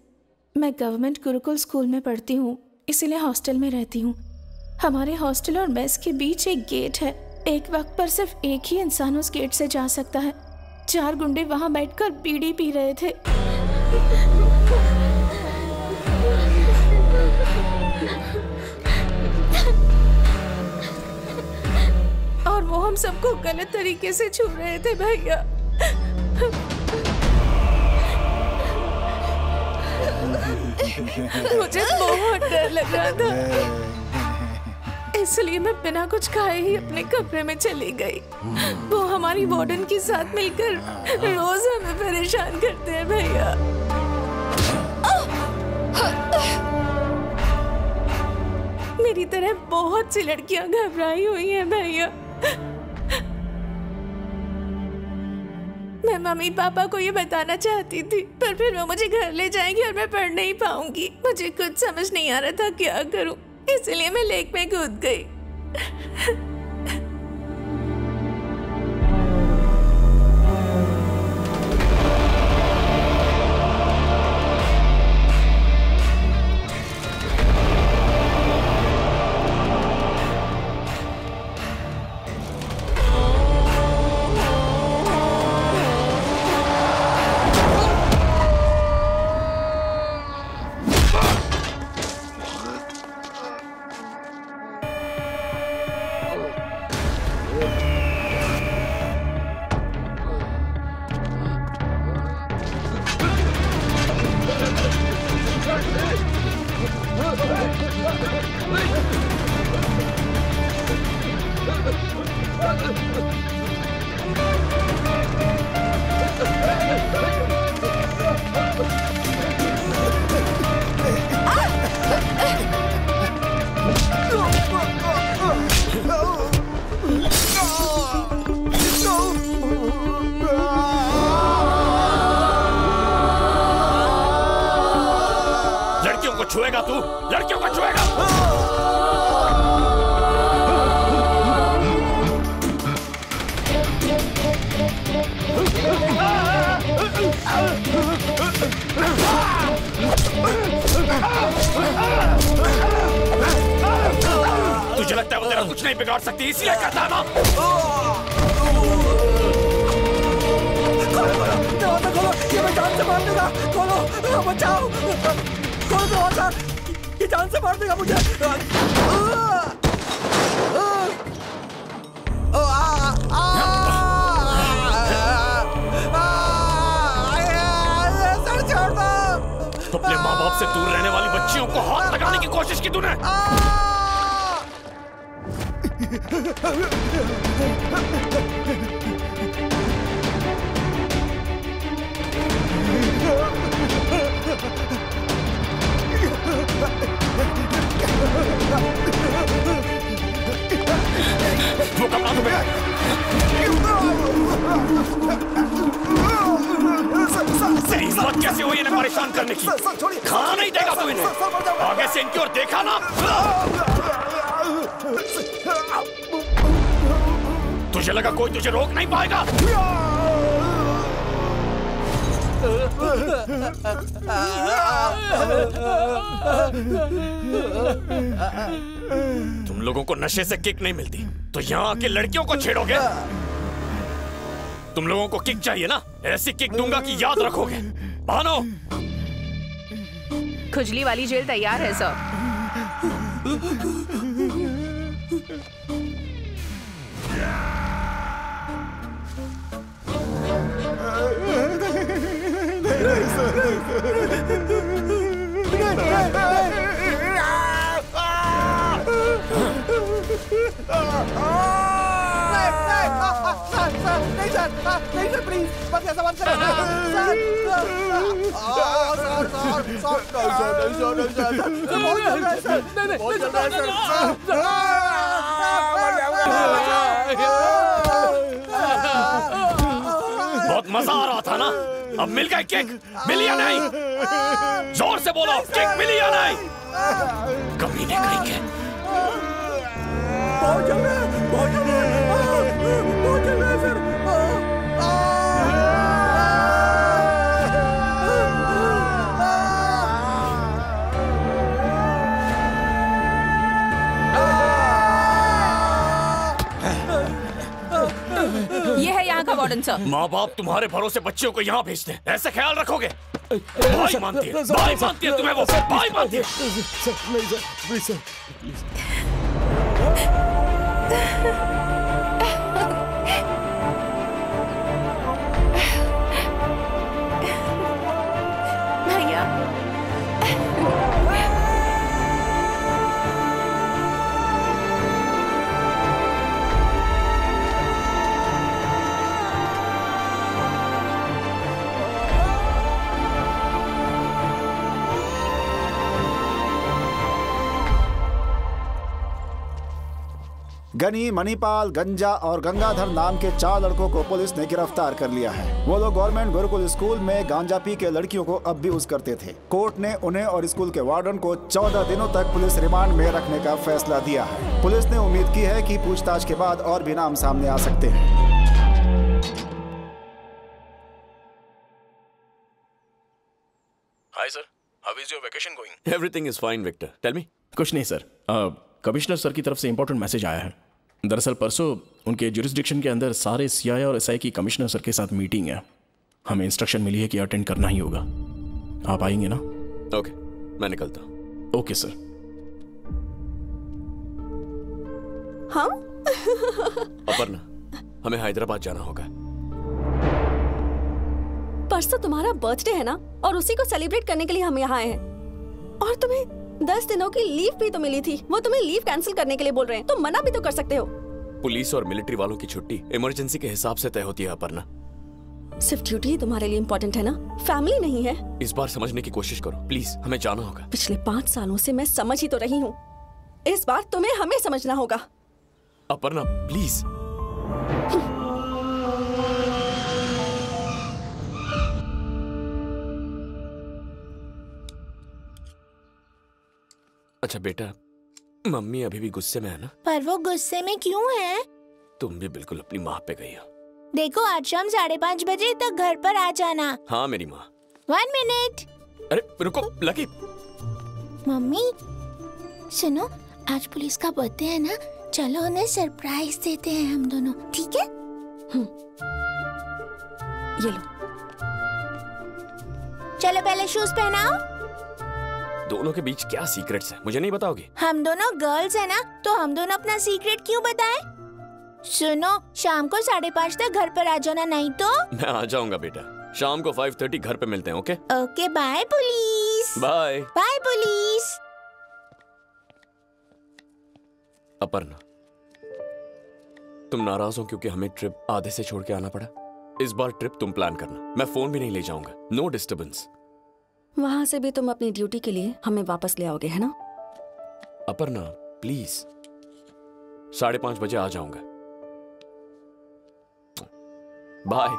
मैं गवर्नमेंट गुरुकुल स्कूल में पढ़ती हूँ, इसीलिए हॉस्टल में रहती हूँ। हमारे हॉस्टल और मेस के बीच एक गेट है। एक वक्त पर सिर्फ एक ही इंसान उस गेट से जा सकता है। चार गुंडे वहाँ बैठकर बीड़ी पी रहे थे। और वो हम सबको गलत तरीके से छू रहे थे भैया। मुझे बहुत डर लग रहा था, इसलिए मैं बिना कुछ खाए ही अपने कमरे में चली गई। वो हमारी वार्डन के साथ मिलकर रोज हमें परेशान करते हैं भैया। मेरी तरह बहुत सी लड़कियां घबराई हुई हैं भैया। मैं मम्मी पापा को ये बताना चाहती थी, पर फिर वो मुझे घर ले जाएंगी और मैं पढ़ नहीं पाऊंगी। मुझे कुछ समझ नहीं आ रहा था क्या करूं, इसलिए मैं लेक में कूद गई। नशे से किक नहीं मिलती तो यहाँ आके लड़कियों को छेड़ोगे? तुम लोगों को किक चाहिए ना? ऐसी किक दूंगा कि याद रखोगे। बानो, खुजली वाली जेल तैयार है सर। बहुत मजा आ रहा था ना? अब मिल गई केक, मिली या नहीं? जोर से बोलो, केक मिली या नहीं? कमी नहीं कहीं के। बहुत जल्द है सर। सर। माँ बाप तुम्हारे भरोसे बच्चियों को यहाँ भेजते हैं, ऐसा ख्याल रखोगे? भाई मानती है, भाई मानती है तुम्हें वो, भाई मानती है। सर नहीं sir, please sir, please. Gani, Manipal, Ganja और गंगाधर नाम के 4 लड़कों को पुलिस ने गिरफ्तार कर लिया है। वो लोग गवर्नमेंट गुरुकुल स्कूल में गांजा पी के लड़कियों को अब्यूज करते थे। कोर्ट ने उन्हें और स्कूल के वार्डन को 14 दिनों तक पुलिस रिमांड में रखने का फैसला दिया है। पुलिस ने उम्मीद की है कि पूछताछ के बाद और भी नाम सामने आ सकते हैं। Hi sir, how is your vacation going? Everything is fine Victor, tell me. कुछ नहीं सर, कमिश्नर सर की तरफ से इंपॉर्टेंट मैसेज आया है। दरअसल परसों उनके ज्यूरिसडिक्शन के अंदर सारे सीआई और एसआई की कमिश्नर सर के साथ मीटिंग है। हमें इंस्ट्रक्शन मिली है कि अटेंड करना ही होगा। आप आएंगे ना? ओके मैं निकलता हूँ। Okay sir. हाँ? अपर्णा, हमें हैदराबाद जाना होगा। परसों तुम्हारा बर्थडे है ना, और उसी को सेलिब्रेट करने के लिए हम यहाँ आए हैं। और तुम्हें 10 दिनों की लीव भी तो मिली थी, वो तुम्हें लीव कैंसिल करने के लिए बोल रहे हैं, तो मना भी तो कर सकते हो। पुलिस और मिलिट्री वालों की छुट्टी इमरजेंसी के हिसाब से तय होती है अपर्णा। सिर्फ ड्यूटी ही तुम्हारे लिए इम्पोर्टेंट है ना, फैमिली नहीं है। इस बार समझने की कोशिश करो प्लीज, हमें जाना होगा। पिछले 5 सालों से मैं समझ ही तो रही हूँ, इस बार तुम्हें हमें समझना होगा। अपर्णा प्लीज। अच्छा बेटा, मम्मी अभी भी गुस्से में है ना? पर वो गुस्से में क्यों है? तुम भी बिल्कुल अपनी माँ पे गई हो। देखो आज शाम 5:30 बजे तक घर पर आ जाना। हाँ मेरी माँ। 1 मिनट। अरे रुको लकी। मम्मी सुनो, आज पुलिस का बर्थडे है ना, चलो उन्हें सरप्राइज देते हैं हम दोनों, ठीक है? ये लो। चलो पहले शूज पहनाओ। दोनों के बीच क्या सीक्रेट्स है, मुझे नहीं बताओगी? हम दोनों गर्ल्स है ना, तो हम दोनों अपना सीक्रेट क्यों बताएं? सुनो, शाम को 5:30 तक घर पर आ जाना, नहीं तो मैं आ जाऊंगा बेटा। शाम को 5:30 घर पे मिलते हैं। Okay okay, bye police. Bye bye police. Aparna तुम नाराज हो क्योंकि हमें ट्रिप आधे से छोड़ के आना पड़ा। इस बार ट्रिप तुम प्लान करना, मैं फोन भी नहीं ले जाऊंगा। No disturbance. वहाँ से भी तुम अपनी ड्यूटी के लिए हमें वापस ले आओगे है ना? अपर्णा प्लीज, 5:30 बजे आ जाऊंगा। बाय।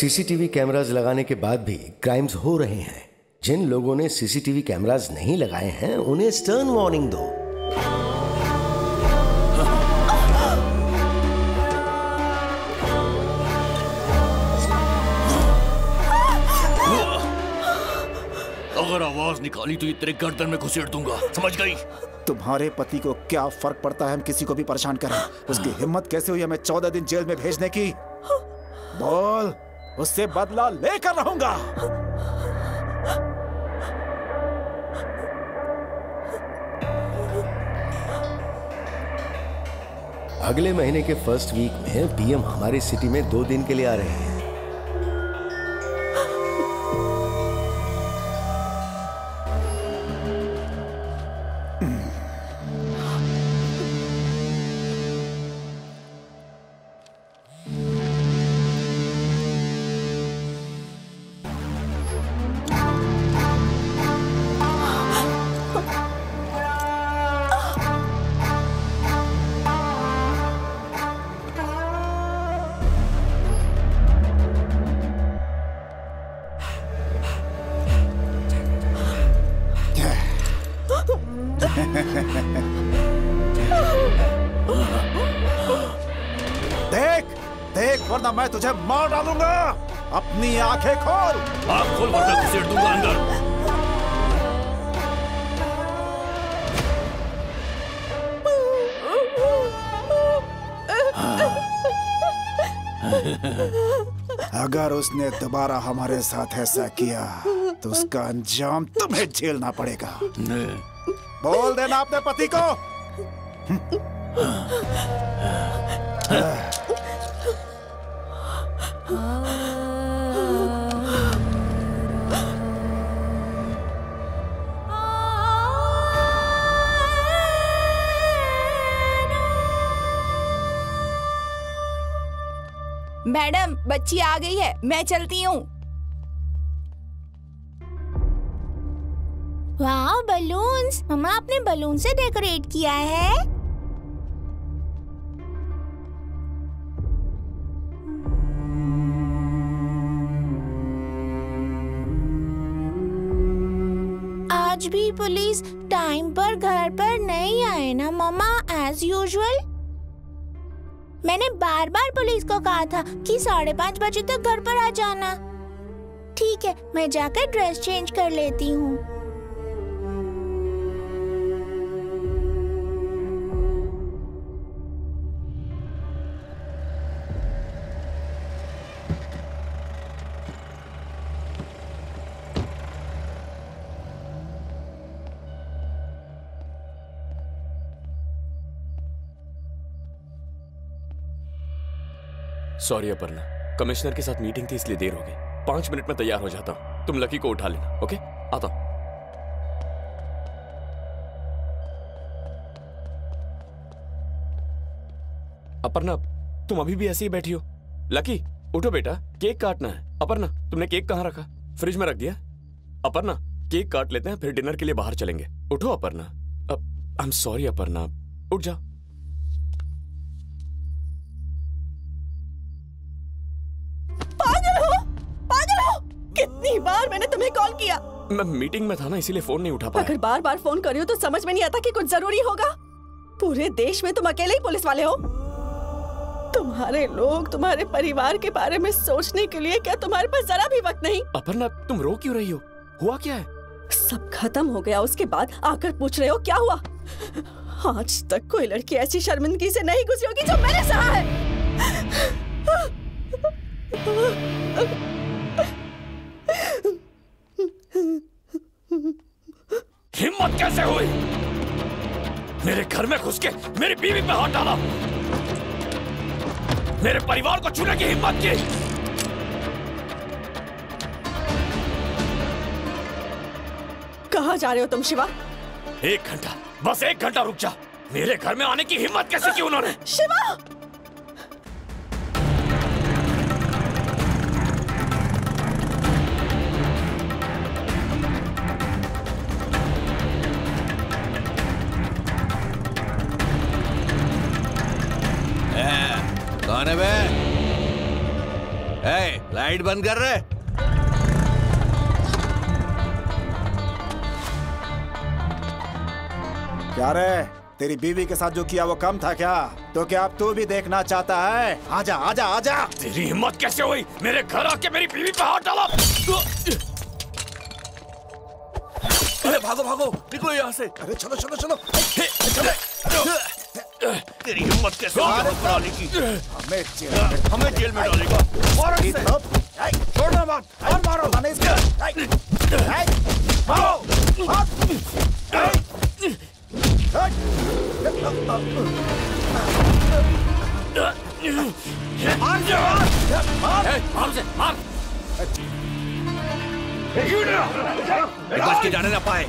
सीसीटीवी कैमराज लगाने के बाद भी क्राइम्स हो रहे हैं। जिन लोगों ने सीसीटीवी कैमराज नहीं लगाए हैं उन्हें स्टर्न वार्निंग दो। अगर आवाज निकाली तो ये तेरे गर्दन में घुसेड़ दूंगा, समझ गई? तुम्हारे पति को क्या फर्क पड़ता है हम किसी को भी परेशान करें? उसकी हिम्मत कैसे हुई हमें 14 दिन जेल में भेजने की? बोल, उससे बदला लेकर रहूंगा। अगले महीने के 1st वीक में पीएम हमारी सिटी में 2 दिन के लिए आ रहे हैं। देख देख वरना मैं तुझे मार डालूंगा। अपनी आंखें खोल। आंख खोल वरना घुसेड़ दूंगा अंदर। अगर उसने दोबारा हमारे साथ ऐसा किया तो उसका अंजाम तुम्हें झेलना पड़ेगा। बोल देना अपने पति को। मैडम बच्ची आ गई है, मैं चलती हूँ। वाह बलून्स, मम्मा आपने बलून से डेकोरेट किया है। आज भी पुलिस टाइम पर घर पर नहीं आए ना मम्मा, एज यूजुअल। मैंने बार बार पुलिस को कहा था कि 5:30 बजे तक घर पर आ जाना। ठीक है, मैं जाकर ड्रेस चेंज कर लेती हूँ। सॉरी अपर्णा, कमिश्नर के साथ मीटिंग थी इसलिए देर हो गई। 5 मिनट में तैयार हो जाता हूँ, तुम लकी को उठा लेना। ओके, आता हूँ। अपर्णा तुम अभी भी ऐसे ही बैठी हो? लकी उठो बेटा, केक काटना है। अपर्णा तुमने केक कहाँ रखा? फ्रिज में रख दिया? अपर्णा केक काट लेते हैं, फिर डिनर के लिए बाहर चलेंगे। उठो Aparna. I am sorry Aparna, उठ जाओ। कितनी बार मैंने तुम्हें कॉल किया? मैं मीटिंग में था ना, इसीलिए फोन नहीं उठा पाया। अगर बार बार फोन कर रही हो तो समझ में नहीं आता कि कुछ जरूरी होगा। पूरे देश में तुम अकेले ही पुलिस वाले हो। तुम्हारे लोग तुम्हारे परिवार के बारे में सोचने के लिए क्या तुम्हारे पास जरा भी वक्त नहीं? अपर्णा तुम रो क्यों रही हो? हुआ क्या है? सब खत्म हो गया उसके बाद आकर पूछ रहे हो क्या हुआ। आज तक कोई लड़की ऐसी शर्मिंदगी से नहीं गुजरी होगी जो मैंने सहा है। हिम्मत कैसे हुई मेरे घर में घुस के मेरी बीवी पे हाथ डाला, मेरे परिवार को छूने की हिम्मत की? कहाँ जा रहे हो तुम शिवा? 1 घंटा, बस 1 घंटा रुक जा। मेरे घर में आने की हिम्मत कैसे की उन्होंने? शिवा लाइट बंद कर रहे? क्या रे, तेरी बीवी के साथ जो किया वो कम था क्या? तो क्या अब तू भी देखना चाहता है? आजा आजा आजा। तेरी हिम्मत कैसे हुई मेरे घर आके मेरी बीवी पे हाथ डाला? अरे भागो भागो, निकलो यहाँ से। अरे चलो चलो चलो, चलो। तेरी हिम्मत कैसे डालेगी? हमें जेल में डालेगा। छोड़ना मत, और मारो। बच के जाने ना पाए।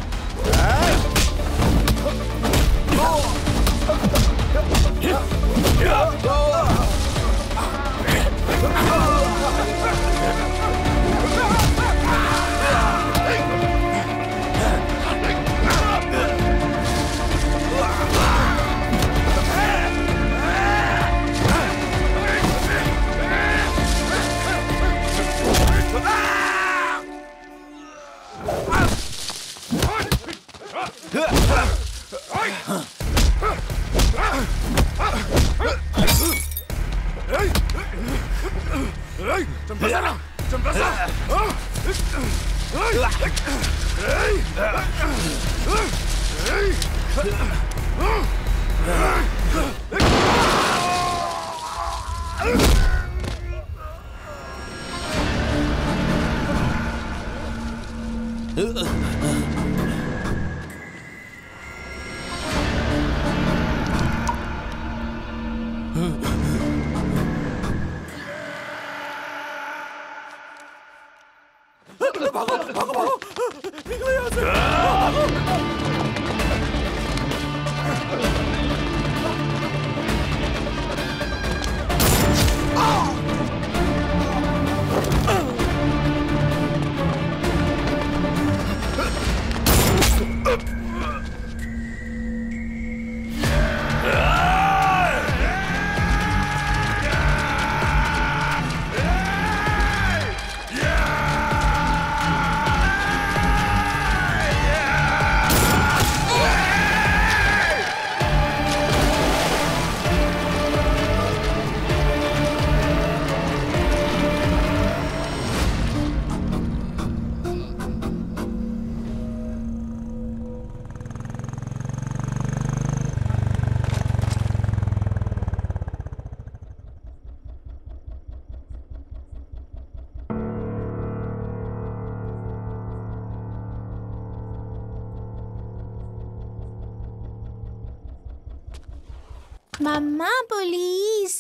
मम्मा पुलिस।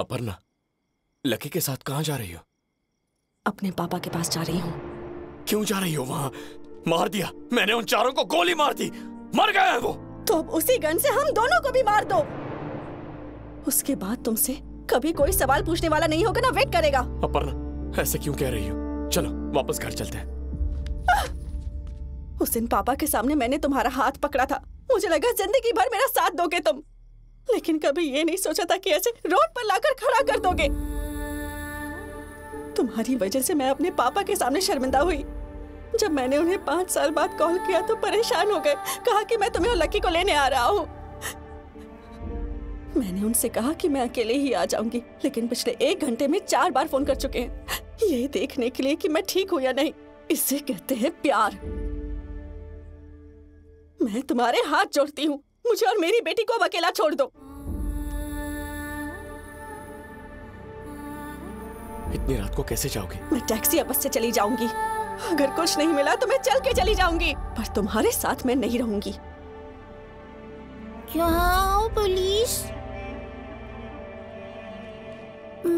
अपर्णा, लकी के साथ कहाँ जा रही हो? अपने पापा के पास जा रही हूँ। क्यों जा रही हो वहाँ? मार दिया मैंने उन चारों को, गोली मार दी, मर गए हैं वो। तो अब उसी गन से हम दोनों को भी मार दो। उसके बाद तुमसे कभी कोई सवाल पूछने वाला नहीं होगा ना, वेट करेगा। अपर्णा, ऐसे क्यों कह रही हो? चलो वापस घर चलते हैं। उस दिन पापा के सामने मैंने तुम्हारा हाथ पकड़ा था, मुझे लगा जिंदगी भर मेरा साथ दोगे तुम, लेकिन कभी ये नहीं सोचा था कि ऐसे रोड पर लाकर खड़ा कर दोगे। तुम्हारी वजह से मैं अपने पापा के सामने शर्मिंदा हुई। जब मैंने उन्हें 5 साल बाद कॉल किया तो परेशान हो गए, कहा कि मैं तुम्हें और लकी को लेने आ रहा हूँ। मैंने उनसे कहा कि मैं अकेले ही आ जाऊंगी, लेकिन पिछले 1 घंटे में 4 बार फोन कर चुके हैं, ये देखने के लिए कि मैं ठीक हूँ या नहीं। इसे कहते हैं प्यार। मैं तुम्हारे हाथ जोड़ती हूँ, मुझे और मेरी बेटी को अब अकेला छोड़ दो। इतनी रात को कैसे जाओगी? मैं टैक्सी या बस से चली जाऊंगी। अगर कुछ नहीं मिला तो मैं चल के चली जाऊंगी, पर तुम्हारे साथ मैं नहीं रहूंगी। क्या हो पुलिस?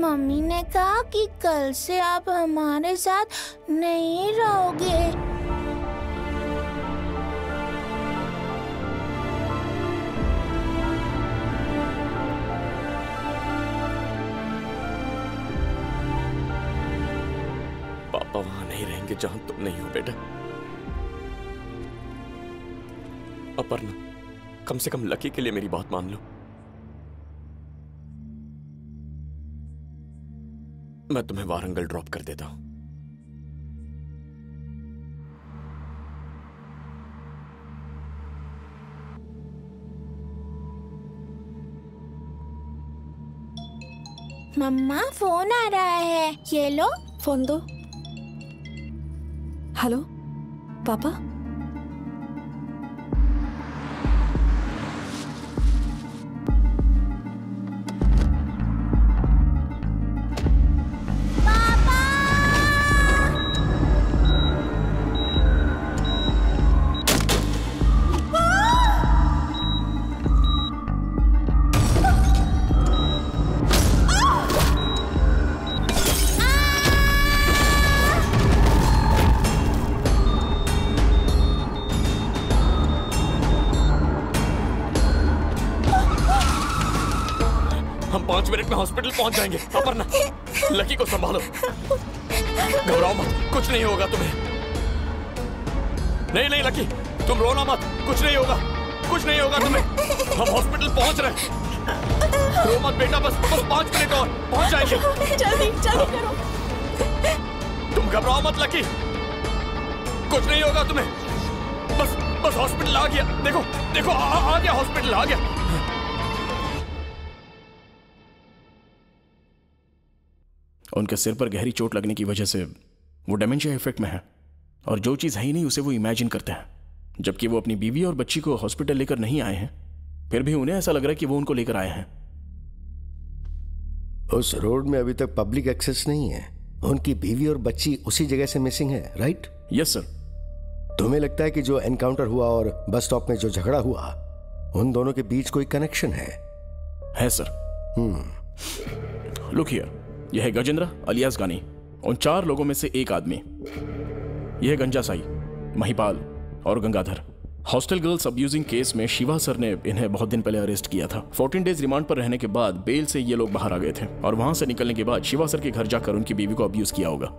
मम्मी ने कहा कि कल से आप हमारे साथ नहीं रहोगे। पापा वहां नहीं रहेंगे जहां तुम नहीं हो बेटा। अपर्णा, कम से कम लकी के लिए मेरी बात मान लो। मैं तुम्हें वारंगल ड्रॉप कर देता हूं। मम्मा फोन आ रहा है, ये लो। फोन दो। हेलो पापा, हॉस्पिटल पहुंच जाएंगे। अपर्णा, लकी को संभालो, घबराओ मत, कुछ नहीं होगा तुम्हें। नहीं नहीं लकी, तुम रोना मत, कुछ नहीं होगा, कुछ नहीं होगा तुम्हें। हम हॉस्पिटल पहुंच रहे हैं, रो मत बेटा, बस बस 5 मिनट और, पहुंच जाएंगे। जल्दी जल्दी करो। तुम घबराओ मत लकी, कुछ नहीं होगा तुम्हें, बस बस हॉस्पिटल आ गया। देखो देखो आ गया, हॉस्पिटल आ गया। उनके सिर पर गहरी चोट लगने की वजह से वो डेमेंशिया इफेक्ट में है, और जो चीज़ है ही नहीं उसे वो इमेजिन करते हैं। जबकि वो अपनी बीवी और बच्ची को हॉस्पिटल लेकर नहीं आए हैं, फिर भी उन्हें ऐसा लग रहा है कि वो उनको लेकर आए हैं। उस रोड में अभी तक पब्लिक एक्सेस नहीं है, उनकी बीवी और बच्ची उसी जगह से मिसिंग है, राइट? Yes sir. तुम्हें लगता है कि जो एनकाउंटर हुआ और बस स्टॉप में जो झगड़ा हुआ उन दोनों के बीच कोई कनेक्शन है सर? लुक हियर, यह है गजेंद्र अलियास गानी, उन चार लोगों में से एक आदमी। यह गंजा साई, महिपाल और Gangadhar. Hostel girls abusing case में शिवा सर ने इन्हें बहुत दिन पहले अरेस्ट किया था। 14 डेज रिमांड पर रहने के बाद बेल से ये लोग बाहर आ गए थे और वहां से निकलने के बाद शिवा सर के घर जाकर उनकी बीवी को अब्यूज किया होगा।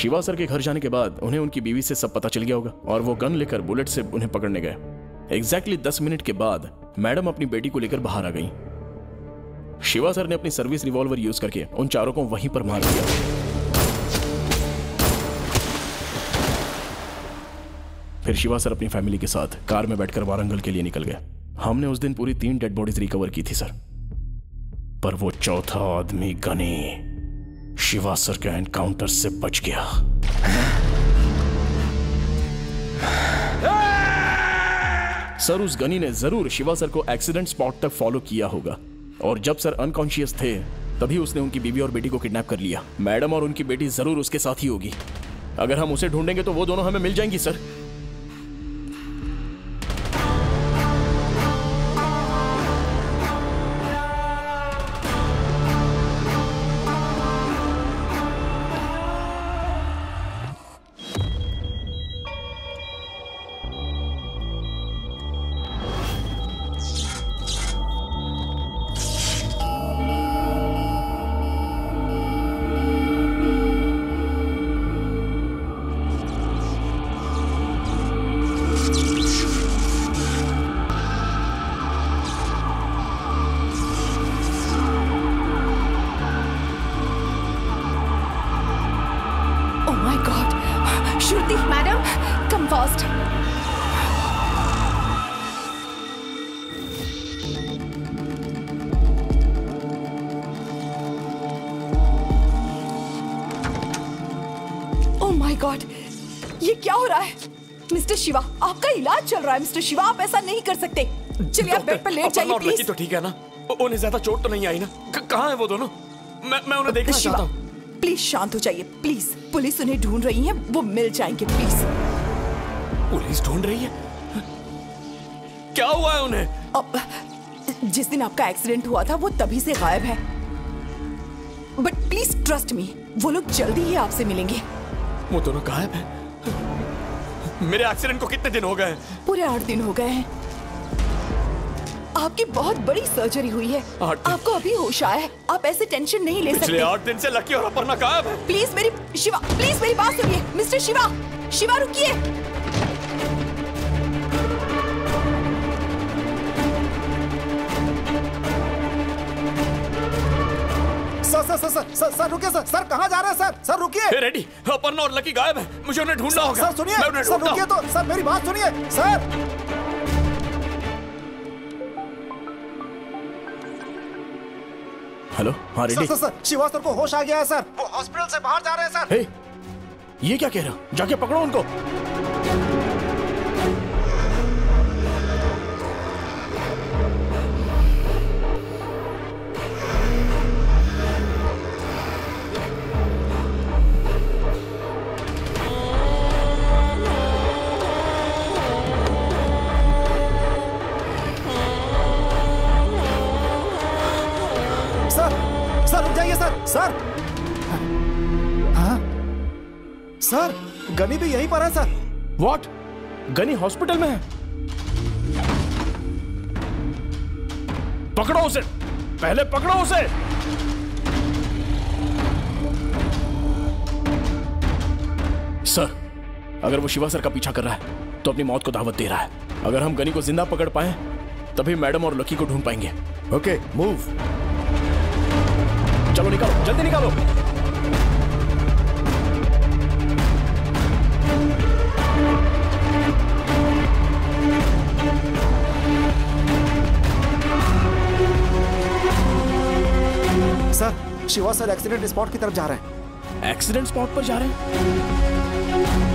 शिवा सर के घर जाने के बाद उन्हें उनकी बीवी से सब पता चल गया होगा और वो गन लेकर बुलेट से उन्हें पकड़ने गए। एग्जैक्टली 10 मिनट के बाद मैडम अपनी बेटी को लेकर बाहर आ गई। शिवा सर ने अपनी सर्विस रिवॉल्वर यूज करके उन चारों को वहीं पर मार दिया। फिर शिवा सर अपनी फैमिली के साथ कार में बैठकर वारंगल के लिए निकल गए। हमने उस दिन पूरी 3 डेड बॉडीज रिकवर की थी सर, पर वो चौथा आदमी गनी शिवा सर के एनकाउंटर से बच गया। सर उस गनी ने जरूर शिवा सर को एक्सीडेंट स्पॉट तक फॉलो किया होगा और जब सर अनकॉन्शियस थे तभी उसने उनकी बीवी और बेटी को किडनैप कर लिया। मैडम और उनकी बेटी जरूर उसके साथ ही होगी। अगर हम उसे ढूंढेंगे तो वो दोनों हमें मिल जाएंगी सर। शिवा, आपका इलाज चल रहा है मिस्टर शिवा, आप ऐसा नहीं कर सकते। चलिए आप बेड पर लेट जाइए प्लीज। तो ठीक है ना, उन्हें ज्यादा चोट तो नहीं आई ना? कहाँ है वो दोनों? मैं उन्हें देखना चाहता हूँ। प्लीज शांत हो जाइए प्लीज, पुलिस उन्हें ढूंढ रही है, वो मिल जाएंगे प्लीज। पुलिस ढूंढ रही है? क्या हुआ है उन्हें? जिस दिन आपका एक्सीडेंट हुआ था वो तभी से गायब है, बट प्लीज ट्रस्ट मी, वो लोग जल्दी ही आपसे मिलेंगे। वो दोनों गायब है? मेरे एक्सीडेंट को कितने दिन हो गए? पूरे 8 दिन हो गए हैं। आपकी बहुत बड़ी सर्जरी हुई है, आपको अभी होश आया है, आप ऐसे टेंशन नहीं ले सकते। पिछले 8 दिन से लकी और अपर्णा गायब है। प्लीज मेरी बात सुनिए मिस्टर शिवा। शिवा रुकिए। सर रुकिए सर, कहाँ जा रहे हैं सर रुकिए। रेडी, अपर्णा और लकी गायब है, मुझे उन्हें ढूंढना होगा। सर सुनिए, सर रुकिए तो, सर मेरी बात सुनिए सर। हेलो, हाँ रेडी। सर शिवा सर को होश आ गया है सर, वो हॉस्पिटल से बाहर जा रहे हैं सर। हे, ये क्या कह रहा, जाके पकड़ो उनको। सर, हाँ सर, गनी भी यहीं पर है सर। व्हाट? गनी हॉस्पिटल में है? पकड़ो उसे, पहले पकड़ो उसे। सर, अगर वो शिवा सर का पीछा कर रहा है तो अपनी मौत को दावत दे रहा है। अगर हम गनी को जिंदा पकड़ पाए तभी मैडम और लकी को ढूंढ पाएंगे। Okay, move. चलो निकालो, जल्दी निकालो। Sir, Shiva sir accident spot की तरफ जा रहे हैं। एक्सीडेंट स्पॉट पर जा रहे हैं?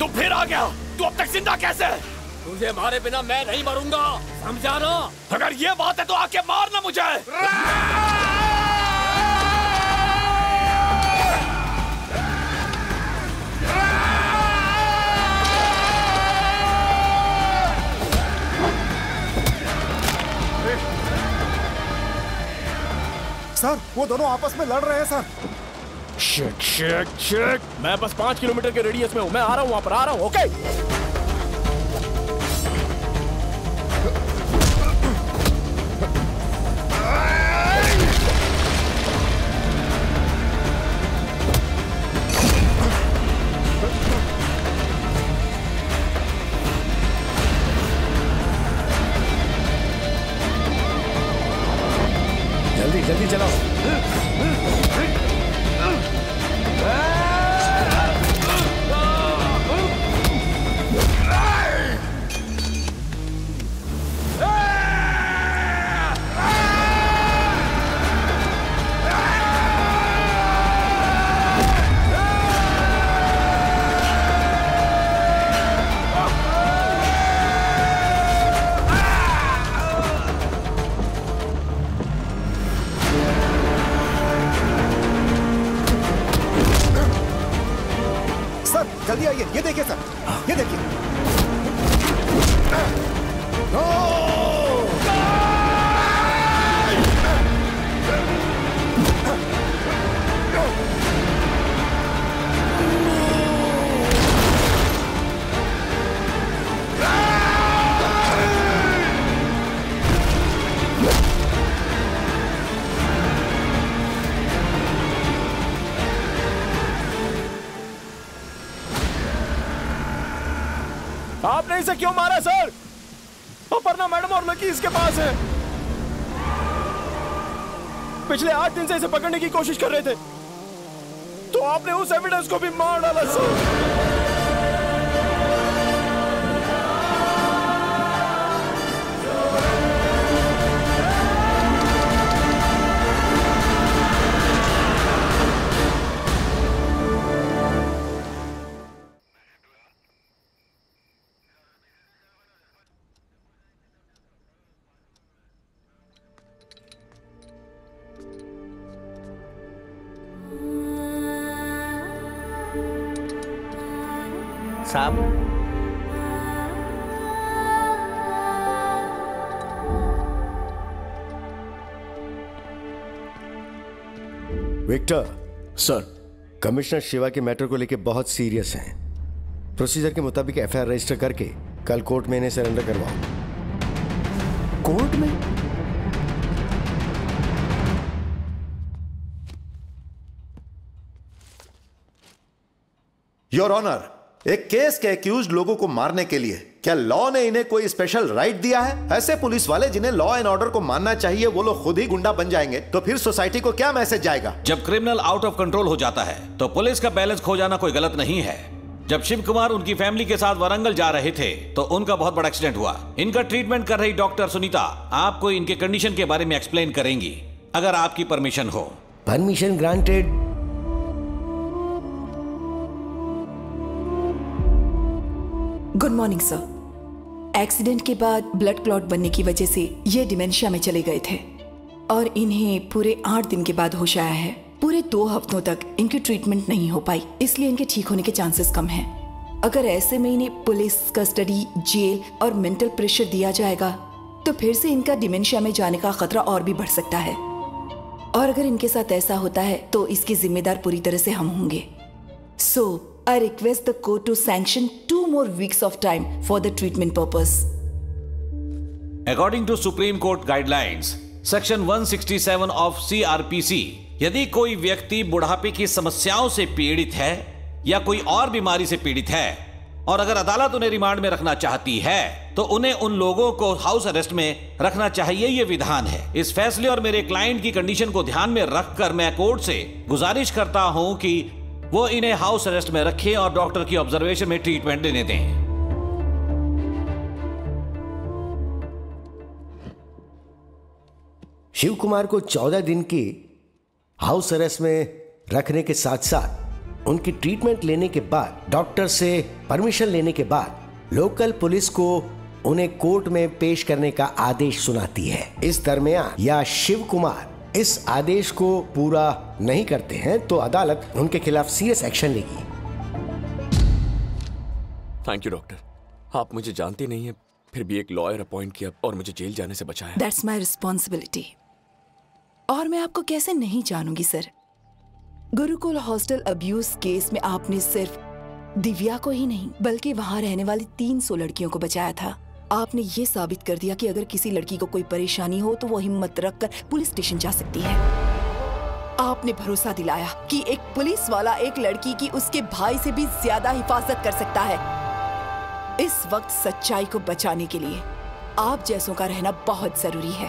तू फिर आ गया? तू अब तक जिंदा कैसे है? तुझे मारे बिना मैं नहीं मरूंगा, समझा ना? अगर ये बात है तो आके मारना मुझे। सर, वो दोनों आपस में लड़ रहे हैं सर। Shit shit shit. मैं बस 5 किलोमीटर के रेडियस में हूँ, मैं आ रहा हूँ, वहां पर आ रहा हूँ। ओके जल्दी जल्दी चलाओ। ये देखिए सर, ये देखिए। आपने इसे क्यों मारा सर? अपर्णा मैडम और लकी इसके पास है। पिछले 8 दिन से इसे पकड़ने की कोशिश कर रहे थे, तो आपने उस एविडेंस को भी मार डाला sir. Victor sir, commissioner Shiva के मैटर को लेकर बहुत सीरियस हैं। प्रोसीजर के मुताबिक एफआईआर रजिस्टर करके कल कोर्ट में इन्हें सरेंडर करवाओ। कोर्ट में? योर ऑनर, एक केस के एक्यूज्ड लोगों को मारने के लिए क्या लॉ ने इन्हें कोई स्पेशल राइट दिया है? ऐसे पुलिस वाले जिन्हें लॉ एंड ऑर्डर को मानना चाहिए वो लोग खुद ही गुंडा बन जाएंगे, तो फिर सोसाइटी को क्या मैसेज जाएगा? जब क्रिमिनल आउट ऑफ कंट्रोल हो जाता है तो पुलिस का बैलेंस खो जाना कोई गलत नहीं है। जब शिव कुमार उनकी फैमिली के साथ वारंगल जा रहे थे तो उनका बहुत बड़ा एक्सीडेंट हुआ। इनका ट्रीटमेंट कर रही डॉक्टर सुनीता आपको इनके कंडीशन के बारे में एक्सप्लेन करेंगी, अगर आपकी परमिशन हो। Permission granted. Good morning sir. Accident के बाद ब्लड क्लॉट बनने की वजह से ये डिमेंशिया में चले गए थे और इन्हें पूरे 8 दिन के बाद होश आया है। पूरे 2 हफ्तों तक इनकी ट्रीटमेंट नहीं हो पाई, इसलिए इनके ठीक होने के चांसेस कम हैं। अगर ऐसे में इन्हें पुलिस कस्टडी, जेल और मेंटल प्रेशर दिया जाएगा तो फिर से इनका डिमेंशिया में जाने का खतरा और भी बढ़ सकता है, और अगर इनके साथ ऐसा होता है तो इसकी जिम्मेदार पूरी तरह से हम होंगे। सो I request the court to sanction 2 more weeks of time for the treatment purpose. According to Supreme Court guidelines, Section 167 of CRPC, यदि कोई व्यक्ति बुढ़ापे की समस्याओं से पीड़ित है या कोई और बीमारी से पीड़ित है और अगर अदालत उन्हें रिमांड में रखना चाहती है तो उन्हें उन लोगों को हाउस अरेस्ट में रखना चाहिए, ये विधान है। इस फैसले और मेरे क्लाइंट की कंडीशन को ध्यान में रखकर मैं कोर्ट से गुजारिश करता हूँ कि वो इन्हें हाउस अरेस्ट में रखें और डॉक्टर की ऑब्जर्वेशन में ट्रीटमेंट देने दें। शिव कुमार को 14 दिन की हाउस अरेस्ट में रखने के साथ साथ उनकी ट्रीटमेंट लेने के बाद, डॉक्टर से परमिशन लेने के बाद लोकल पुलिस को उन्हें कोर्ट में पेश करने का आदेश सुनाती है। इस दरमियान या शिव कुमार इस आदेश को पूरा नहीं करते हैं तो अदालत उनके खिलाफ सीरियस एक्शन लेगी। थैंक यू डॉक्टर, आप मुझे जानते नहीं है फिर भी एक लॉयर अपॉइंट किया और मुझे जेल जाने से बचाया। That's my responsibility. और मैं आपको कैसे नहीं जानूंगी sir. Gurukul hostel abuse case में आपने सिर्फ दिव्या को ही नहीं बल्कि वहाँ रहने वाली 300 लड़कियों को बचाया था। आपने ये साबित कर दिया कि अगर किसी लड़की को कोई परेशानी हो तो वो हिम्मत रखकर पुलिस स्टेशन जा सकती है। आपने भरोसा दिलाया कि एक पुलिस वाला एक लड़की की उसके भाई से भी ज्यादा हिफाजत कर सकता है। इस वक्त सच्चाई को बचाने के लिए आप जैसों का रहना बहुत जरूरी है।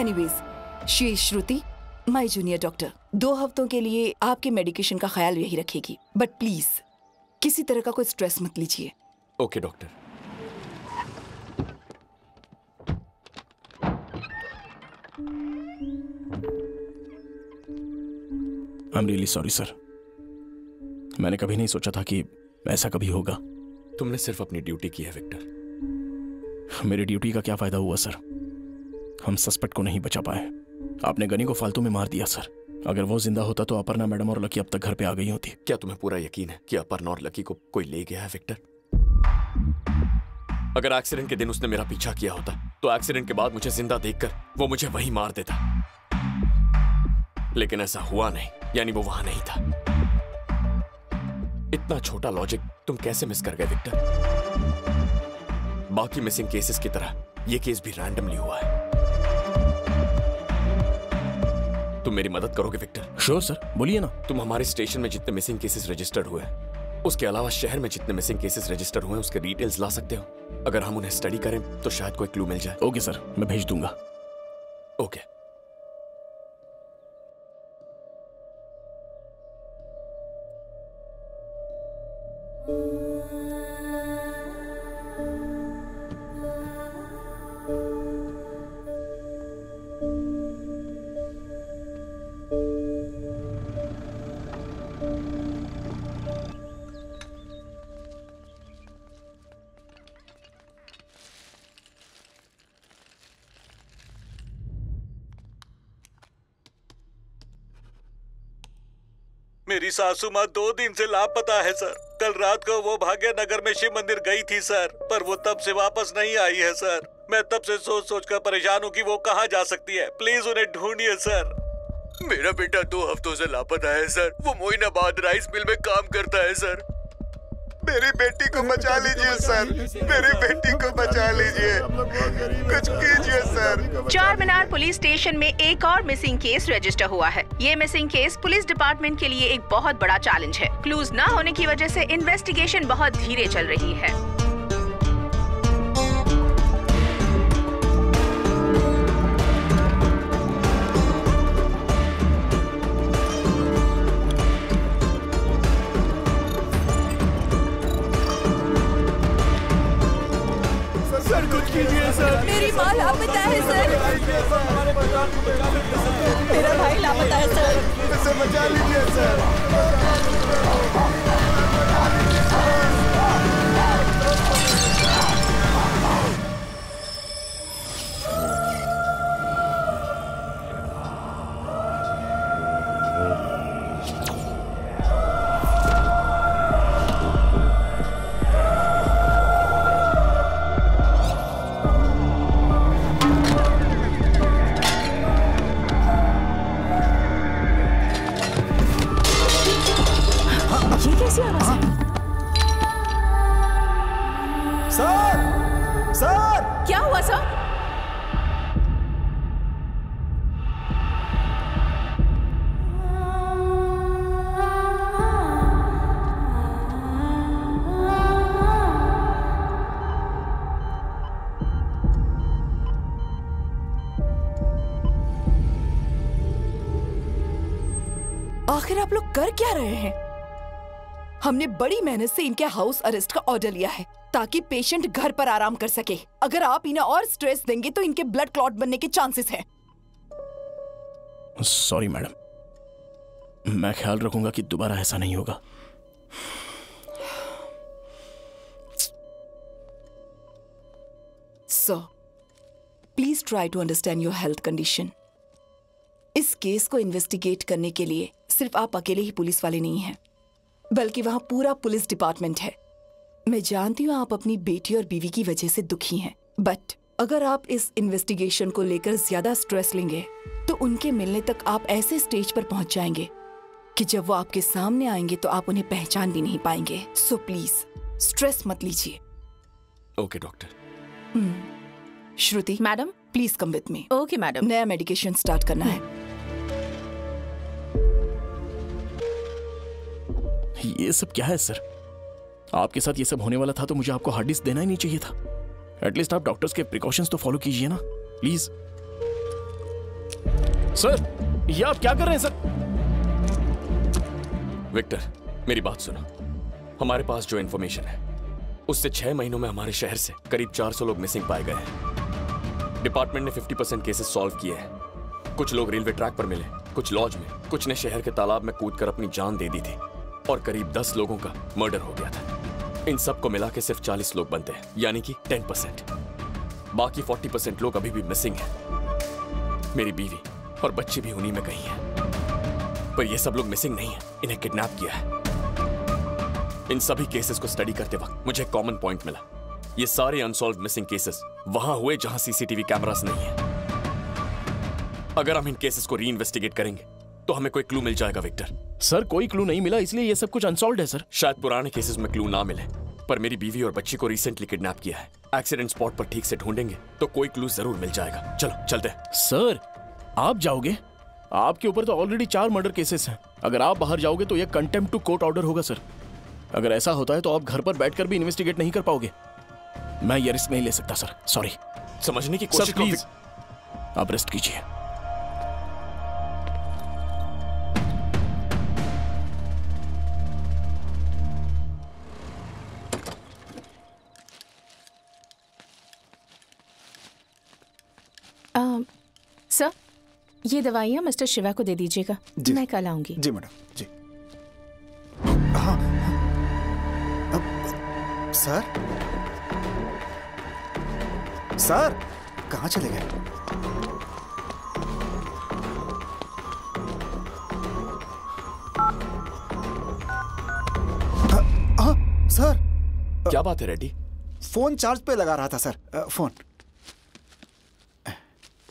Anyways, she Shruti my junior doctor 2 हफ्तों के लिए आपके मेडिकेशन का ख्याल यही रखेगी, बट प्लीज किसी तरह का कोई स्ट्रेस मत लीजिए। Okay doctor. I am really sorry sir, मैंने कभी नहीं सोचा था कि ऐसा कभी होगा। तुमने सिर्फ अपनी ड्यूटी की है विक्टर। मेरी ड्यूटी का क्या फायदा हुआ सर, हम सस्पेक्ट को नहीं बचा पाए। आपने गनी को फालतू में मार दिया सर। अगर वो जिंदा होता तो अपर्णा मैडम और लकी अब तक घर पे आ गई होती। क्या तुम्हें पूरा यकीन है कि अपर्णा और लकी को कोई ले गया है विक्टर? अगर एक्सीडेंट के दिन उसने मेरा पीछा किया होता तो एक्सीडेंट के बाद मुझे जिंदा देखकर वो मुझे वहीं मार देता, लेकिन ऐसा हुआ नहीं, यानी वो वहां नहीं था। इतना छोटा लॉजिक तुम कैसे मिस कर गए विक्टर? बाकी मिसिंग केसेस की तरह यह केस भी रैंडमली हुआ है। तुम मेरी मदद करोगे विक्टर? श्योर सर, बोलिए ना। तुम हमारे स्टेशन में जितने मिसिंग केसेस रजिस्टर्ड हुए हैं, उसके अलावा शहर में जितने मिसिंग केसेस रजिस्टर्ड हुए हैं उसके डिटेल्स ला सकते हो। अगर हम उन्हें स्टडी करें तो शायद कोई क्लू मिल जाए। ओके सर, मैं भेज दूंगा। ओके। मेरी सासू माँ 2 दिन से लापता है सर। कल रात को वो भाग्यनगर में शिव मंदिर गई थी सर, पर वो तब से वापस नहीं आई है सर। मैं तब से सोच कर परेशान हूँ कि वो कहाँ जा सकती है। प्लीज उन्हें ढूंढिए सर। मेरा बेटा 2 हफ्तों से लापता है सर। वो मोइना बाद राइस मिल में काम करता है सर। मेरी बेटी को बचा लीजिए सर, मेरी बेटी को बचा लीजिए, कुछ कीजिए सर। चारमीनार पुलिस स्टेशन में एक और मिसिंग केस रजिस्टर हुआ है। ये मिसिंग केस पुलिस डिपार्टमेंट के लिए एक बहुत बड़ा चैलेंज है। क्लूज ना होने की वजह से इन्वेस्टिगेशन बहुत धीरे चल रही है। मेरी माँ लापता है सर, मेरा भाई लापता है सर, इसे बचा लीजिए सर। आप लोग कर क्या रहे हैं? हमने बड़ी मेहनत से इनके हाउस अरेस्ट का ऑर्डर लिया है ताकि पेशेंट घर पर आराम कर सके। अगर आप इन्हें और स्ट्रेस देंगे तो इनके ब्लड क्लॉट बनने के चांसेस हैं। सॉरी मैडम, मैं ख्याल रखूंगा कि दोबारा ऐसा नहीं होगा। Sir, please try to understand your health condition. इस केस को इन्वेस्टिगेट करने के लिए सिर्फ आप अकेले ही पुलिस वाले नहीं हैं, बल्कि वहां पूरा पुलिस डिपार्टमेंट है। मैं जानती हूं आप अपनी बेटी और बीवी की वजह से दुखी हैं, बट अगर आप इस इन्वेस्टिगेशन को लेकर ज्यादा स्ट्रेस लेंगे तो उनके मिलने तक आप ऐसे स्टेज पर पहुंच जाएंगे कि जब वो आपके सामने आएंगे तो आप उन्हें पहचान भी नहीं पाएंगे। सो प्लीज स्ट्रेस मत लीजिए। Okay doctor. Shruti madam, please come with me. Okay madam. नया मेडिकेशन स्टार्ट करना है। ये सब क्या है सर? आपके साथ ये सब होने वाला था तो मुझे आपको हार्ड डिस्क देना ही नहीं चाहिए था। एटलीस्ट आप डॉक्टर्स के प्रिकॉशंस तो फॉलो कीजिए ना प्लीज। सर, ये आप क्या कर रहे हैं सर? विक्टर, मेरी बात सुनो। हमारे पास जो इन्फॉर्मेशन है उससे 6 महीनों में हमारे शहर से करीब 400 लोग मिसिंग पाए गए हैं। डिपार्टमेंट ने 50% केसेस सॉल्व किए हैं। कुछ लोग रेलवे ट्रैक पर मिले, कुछ लॉज में, कुछ ने शहर के तालाब में कूद कर अपनी जान दे दी थी और करीब 10 लोगों का मर्डर हो गया था। इन सब को मिला के सिर्फ 40 लोग बनते हैं, यानी कि 10%। बाकी 40% लोग अभी भी मिसिंग हैं। मेरी बीवी और बच्चे भी उन्हीं में कहीं हैं। पर ये सब लोग मिसिंग नहीं हैं, इन्हें किडनैप किया है। इन सभी केसेस को स्टडी करते वक्त मुझे कॉमन पॉइंट मिला। ये सारे अनसॉल्व मिसिंग केसेस वहां हुए जहां सीसीटीवी कैमरास नहीं है। अगर हम इन केसेस को रीइन्वेस्टिगेट करेंगे तो हमें कोई क्लू मिल जाएगा। विक्टर सर, कोई क्लू नहीं मिला, इसलिए ये सब कुछ अनसॉल्व्ड है सर। शायद पुराने केसेस में क्लू ना मिले, पर मेरी बीवी और बच्ची को रिसेंटली किडनैप किया है। एक्सीडेंट स्पॉट पर ठीक से ढूंढेंगे तो कोई क्लू जरूर मिल जाएगा। चलो चलते हैं। सर आप जाओगे? आपके ऊपर तो ऑलरेडी 4 मर्डर केसेस हैं। अगर आप बाहर जाओगे तो यह कंटेम्प्ट टू कोर्ट ऑर्डर होगा सर। अगर ऐसा होता है तो आप घर पर बैठकर भी इन्वेस्टिगेट नहीं कर पाओगे। मैं ये रिस्क नहीं ले सकता सर, सॉरी। समझने की कोशिश कीजिए। आप रेस्ट कीजिए। सर, ये दवाइयाँ मिस्टर शिवा को दे दीजिएगा। मैं कल आऊंगी। जी मैडम। जी हाँ, सर सर कहाँ चले गए? सर क्या बात है रेड्डी? फोन चार्ज पे लगा रहा था sir. Phone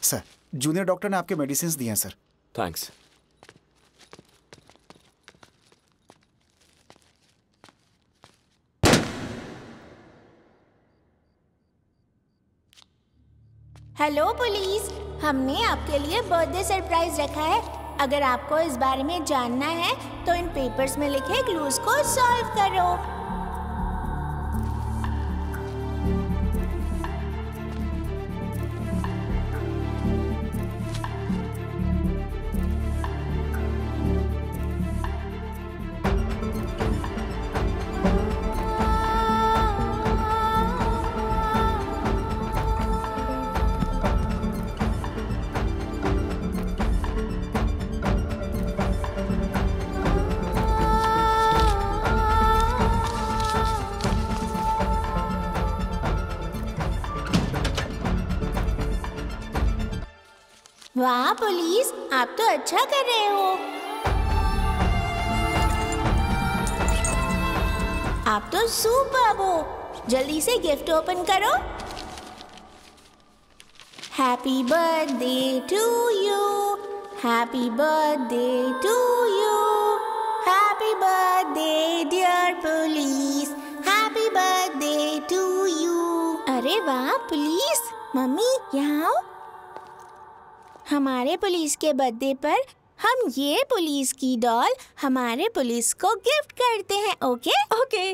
sir, junior doctor ने आपके मेडिसिन्स दिए हैं सर। थैंक्स। हेलो पुलिस, हमने आपके लिए बर्थडे सरप्राइज रखा है। अगर आपको इस बारे में जानना है तो इन पेपर्स में लिखे क्लूज को सॉल्व करो। वाह पुलिस, आप तो अच्छा कर रहे हो। आप तो सुपर हो। जल्दी से गिफ्ट ओपन करो। Happy birthday to you, happy birthday to you, happy birthday dear police, happy birthday to you. अरे वाह पुलिस, मम्मी यहाँ आओ। हमारे पुलिस के बर्थडे पर हम ये पुलिस की डॉल हमारे पुलिस को गिफ्ट करते हैं। Okay okay.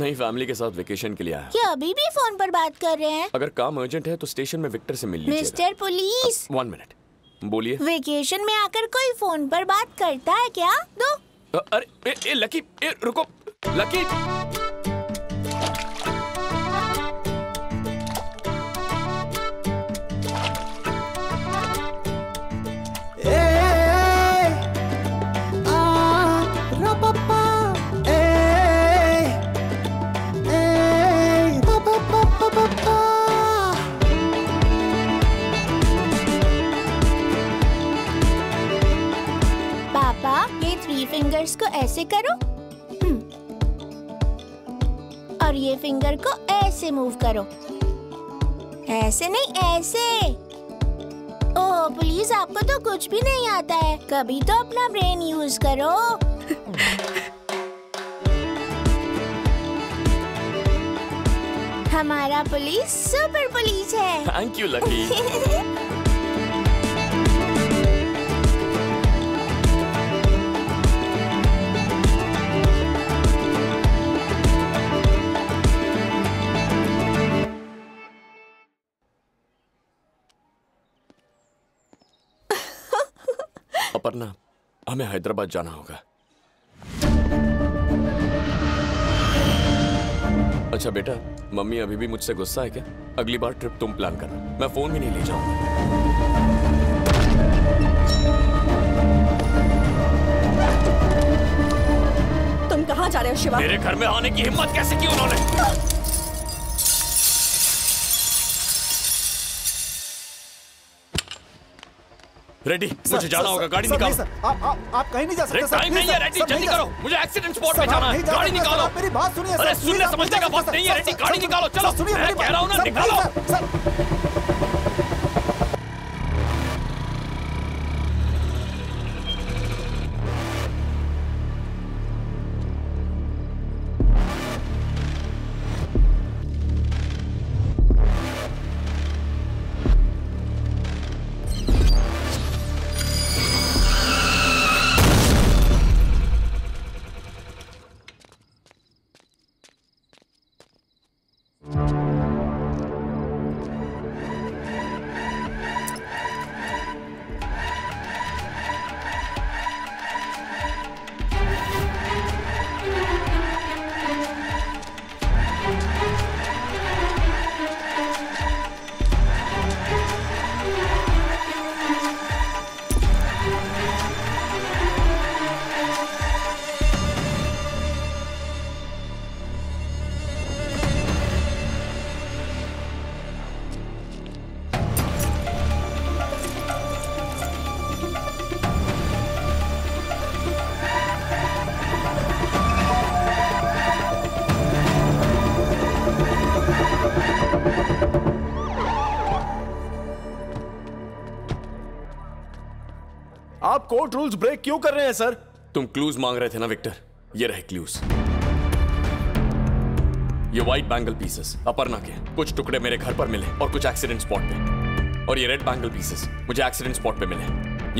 नहीं, फैमिली के साथ वेकेशन के लिए आया। क्या अभी भी फोन पर बात कर रहे हैं? अगर काम अर्जेंट है तो स्टेशन में विक्टर से मिल लीजिएगा। मिस्टर पुलिस, 1 मिनट, बोलिए। वेकेशन में आकर कोई फोन पर बात करता है क्या? दो। अरे लकी, रुको लकी। करो और ये फिंगर को ऐसे मूव करो, ऐसे नहीं ऐसे। ओह प्लीज, आपको तो कुछ भी नहीं आता है, कभी तो अपना ब्रेन यूज करो। हमारा पुलिस सुपर पुलिस है। Thank you Lucky. अपर्णा, हमें हैदराबाद जाना होगा। अच्छा बेटा, मम्मी अभी भी मुझसे गुस्सा है क्या? अगली बार ट्रिप तुम प्लान करना, मैं फोन भी नहीं ले जाऊंगा। तुम कहाँ जा रहे हो शिवा? मेरे घर में आने की हिम्मत कैसे की उन्होंने? रेडी, मुझे जाना होगा, गाड़ी निकालो। सर, आप कहीं नहीं जा सकते। टाइम नहीं है रेडी, जल्दी करो, मुझे एक्सीडेंट स्पॉट पे जाना है। गाड़ी निकालो, मेरी बात सुनिए। अरे सुनने समझने का बात नहीं है रेडी, गाड़ी निकालो, चलो। सुनिए, मैं कह रहा हूं ना, कोर्ट रूल्स ब्रेक क्यों कर रहे हैं सर? तुम क्लूज मांग रहे थे ना विक्टर, ये रहे क्लूज। ये व्हाइट बैंगल पीसेस अपर्णा के, कुछ टुकड़े मेरे घर पर मिले और कुछ एक्सीडेंट स्पॉट पे, और ये रेड बैंगल पीसेस मुझे एक्सीडेंट स्पॉट पे मिले।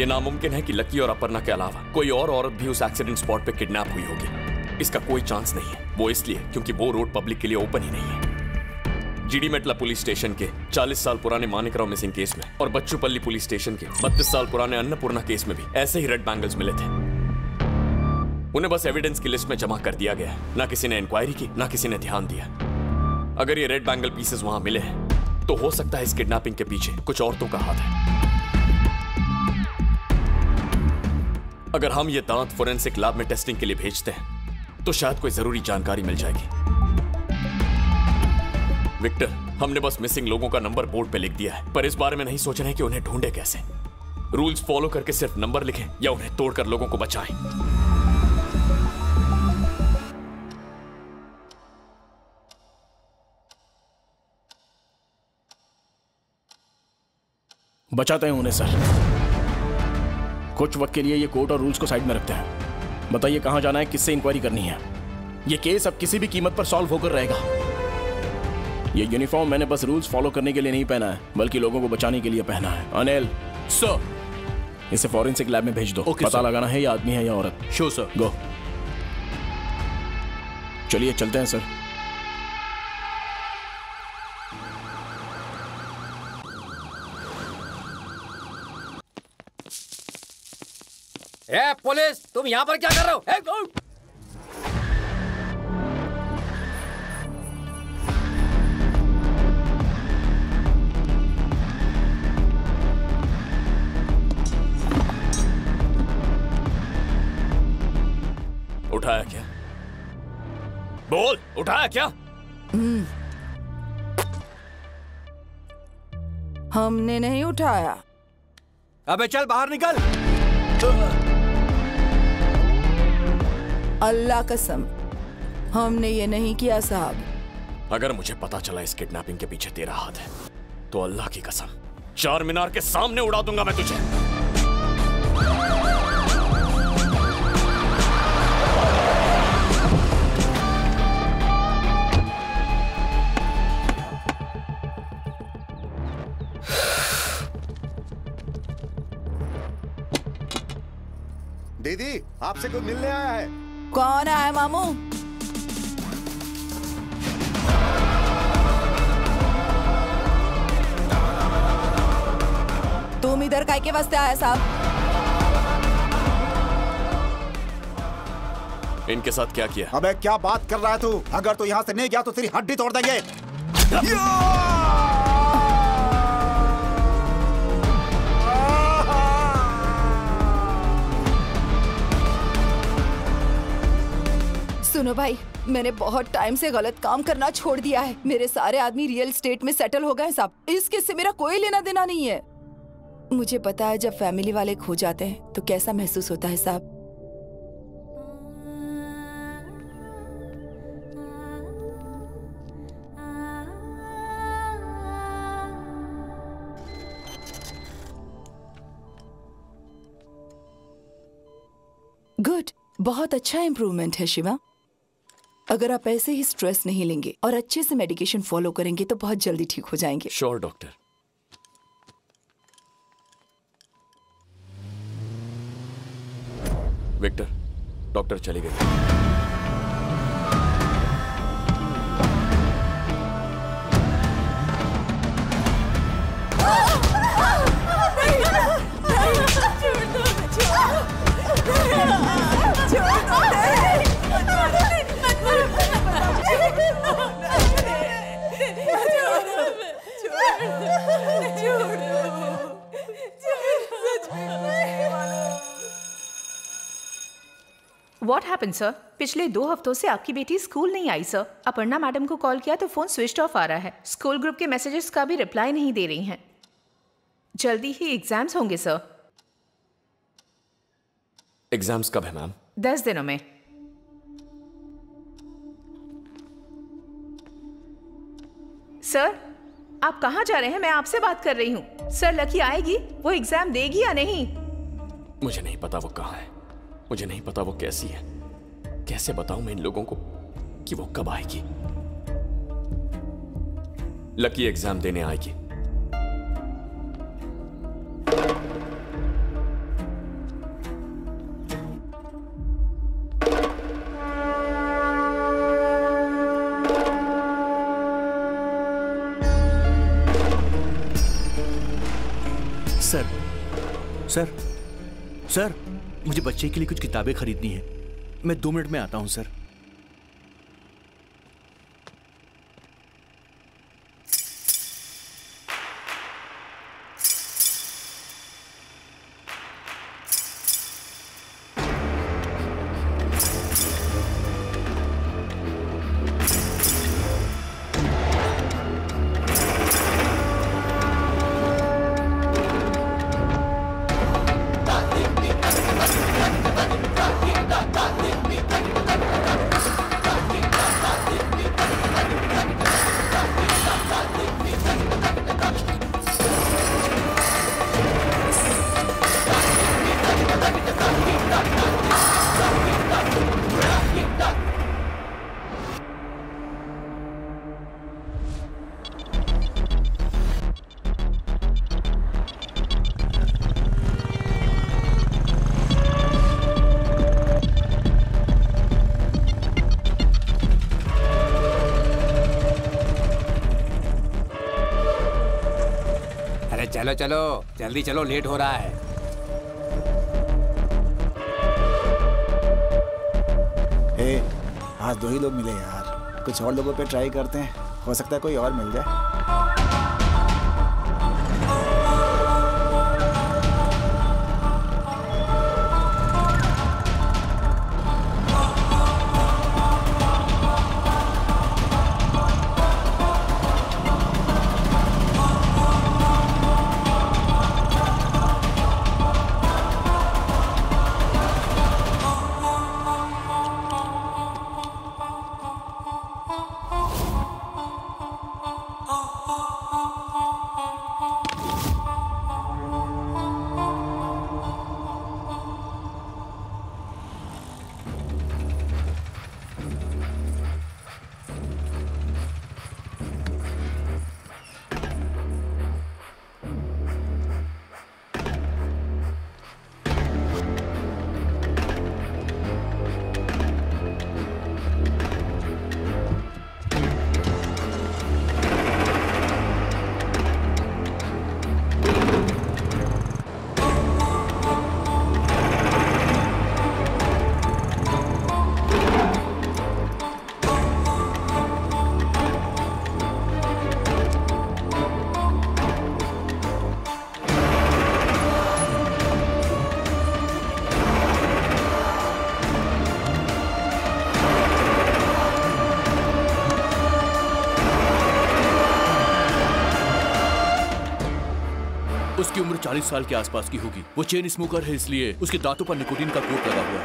ये नामुमकिन है कि लकी और अपर्णा के अलावा कोई और औरत भी उस एक्सीडेंट स्पॉट पे किडनैप हुई होगी, इसका कोई चांस नहीं है। वो इसलिए क्योंकि वो रोड पब्लिक के लिए ओपन ही नहीं है। जीडी मेटला पुलिस स्टेशन के 40 साल पुराने मानिकराव मिसिंग केस में और बच्चूपल्ली पुलिस स्टेशन के 32 साल पुराने अन्नपूर्णा केस में भी ऐसे ही रेड बैंगल्स मिले थे। उन्हें बस एविडेंस की लिस्ट में जमा कर दिया गया, ना किसी ने इंक्वायरी की, ना किसी ने ध्यान दिया। अगर ये रेड बैंगल पीसेस वहां मिले हैं तो हो सकता है इस किडनैपिंग के पीछे कुछ औरतों का हाथ है। अगर हम ये दांत फोरेंसिक लैब में टेस्टिंग के लिए भेजते हैं तो शायद कोई जरूरी जानकारी मिल जाएगी। विक्टर, हमने बस मिसिंग लोगों का नंबर बोर्ड पे लिख दिया है, पर इस बारे में नहीं सोच रहे कि उन्हें ढूंढे कैसे। रूल्स फॉलो करके सिर्फ नंबर लिखें या उन्हें तोड़कर लोगों को बचाएं। बचाते हैं उन्हें सर। कुछ वक्त के लिए ये कोर्ट और रूल्स को साइड में रखते हैं। बताइए कहां जाना है, किससे इंक्वायरी करनी है। ये केस अब किसी भी कीमत पर सॉल्व होकर रहेगा। ये यूनिफॉर्म मैंने बस रूल्स फॉलो करने के लिए नहीं पहना है, बल्कि लोगों को बचाने के लिए पहना है। अनिल सर, इसे फॉरेंसिक लैब में भेज दो। Okay, पता लगाना है ये आदमी है या औरत। Sure sir, go. चलिए चलते हैं सर। ए पुलिस, तुम यहाँ पर क्या कर रहे हो? उठाया क्या? बोल, उठाया क्या? हमने नहीं उठाया। अबे चल बाहर निकल। अल्लाह कसम हमने ये नहीं किया साहब। अगर मुझे पता चला इस किडनैपिंग के पीछे तेरा हाथ है तो अल्लाह की कसम चार मीनार के सामने उड़ा दूंगा मैं तुझे। दीदी आपसे कोई मिलने आया है। कौन आया मामू? तुम इधर काय के वास्ते आया साहब? इनके साथ क्या किया? अबे क्या बात कर रहा है तू? अगर तू यहाँ से नहीं गया तो तेरी हड्डी तोड़ देंगे। सुनो भाई, मैंने बहुत टाइम से गलत काम करना छोड़ दिया है। मेरे सारे आदमी रियल स्टेट में सेटल हो गए साहब। इस केस से मेरा कोई लेना देना नहीं है। मुझे पता है जब फैमिली वाले खो जाते हैं तो कैसा महसूस होता है साहब। गुड, बहुत अच्छा इंप्रूवमेंट है शिवा। अगर आप ऐसे ही स्ट्रेस नहीं लेंगे और अच्छे से मेडिकेशन फॉलो करेंगे तो बहुत जल्दी ठीक हो जाएंगे। Sure doctor. विक्टर, डॉक्टर चले गए। What happened, sir? पिछले 2 हफ्तों से आपकी बेटी स्कूल नहीं आई सर। अपर्णा मैडम को कॉल किया तो फोन स्विच ऑफ आ रहा है। स्कूल ग्रुप के मैसेजेस का भी रिप्लाई नहीं दे रही हैं। जल्दी ही एग्जाम्स होंगे सर। एग्जाम्स कब है मैम? 10 दिनों में। सर आप कहाँ जा रहे हैं? मैं आपसे बात कर रही हूँ। सर लकी आएगी, वो एग्जाम देगी या नहीं? मुझे नहीं पता वो कहाँ है, मुझे नहीं पता वो कैसी है। कैसे बताऊं मैं इन लोगों को कि वो कब आएगी? लकी एग्जाम देने आएगी। सर सर सर मुझे बच्चे के लिए कुछ किताबें खरीदनी है। मैं 2 मिनट में आता हूं सर। चलो चलो जल्दी चलो, लेट हो रहा है। ए, आज 2 ही लोग मिले यार। कुछ और लोगों पे ट्राई करते हैं, हो सकता है कोई और मिल जाए। उसकी उम्र 40 साल के आसपास की होगी। वो चेन स्मोकर है, इसलिए उसके दांतों पर निकोटीन का कोट लगा हुआ है।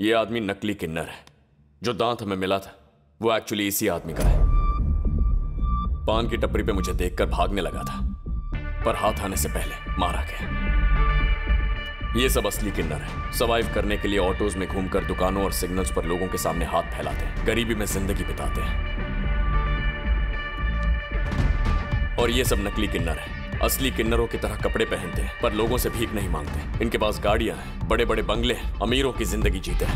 ये आदमी नकली किन्नर है। जो दांत हमें मिला था वो एक्चुअली इसी आदमी का है। पान की टपरी पे मुझे देखकर भागने लगा था, पर हाथ आने से पहले मारा गया। ये सब असली किन्नर है। सर्वाइव करने के लिए ऑटोज में घूमकर दुकानों और सिग्नल्स पर लोगों के सामने हाथ फैलाते हैं, गरीबी में जिंदगी बिताते हैं। और ये सब नकली किन्नर है। असली किन्नरों की तरह कपड़े पहनते हैं, पर लोगों से भीख नहीं मांगते। इनके पास गाड़ियां हैं, बड़े बड़े बंगले हैं, अमीरों की जिंदगी जीते हैं।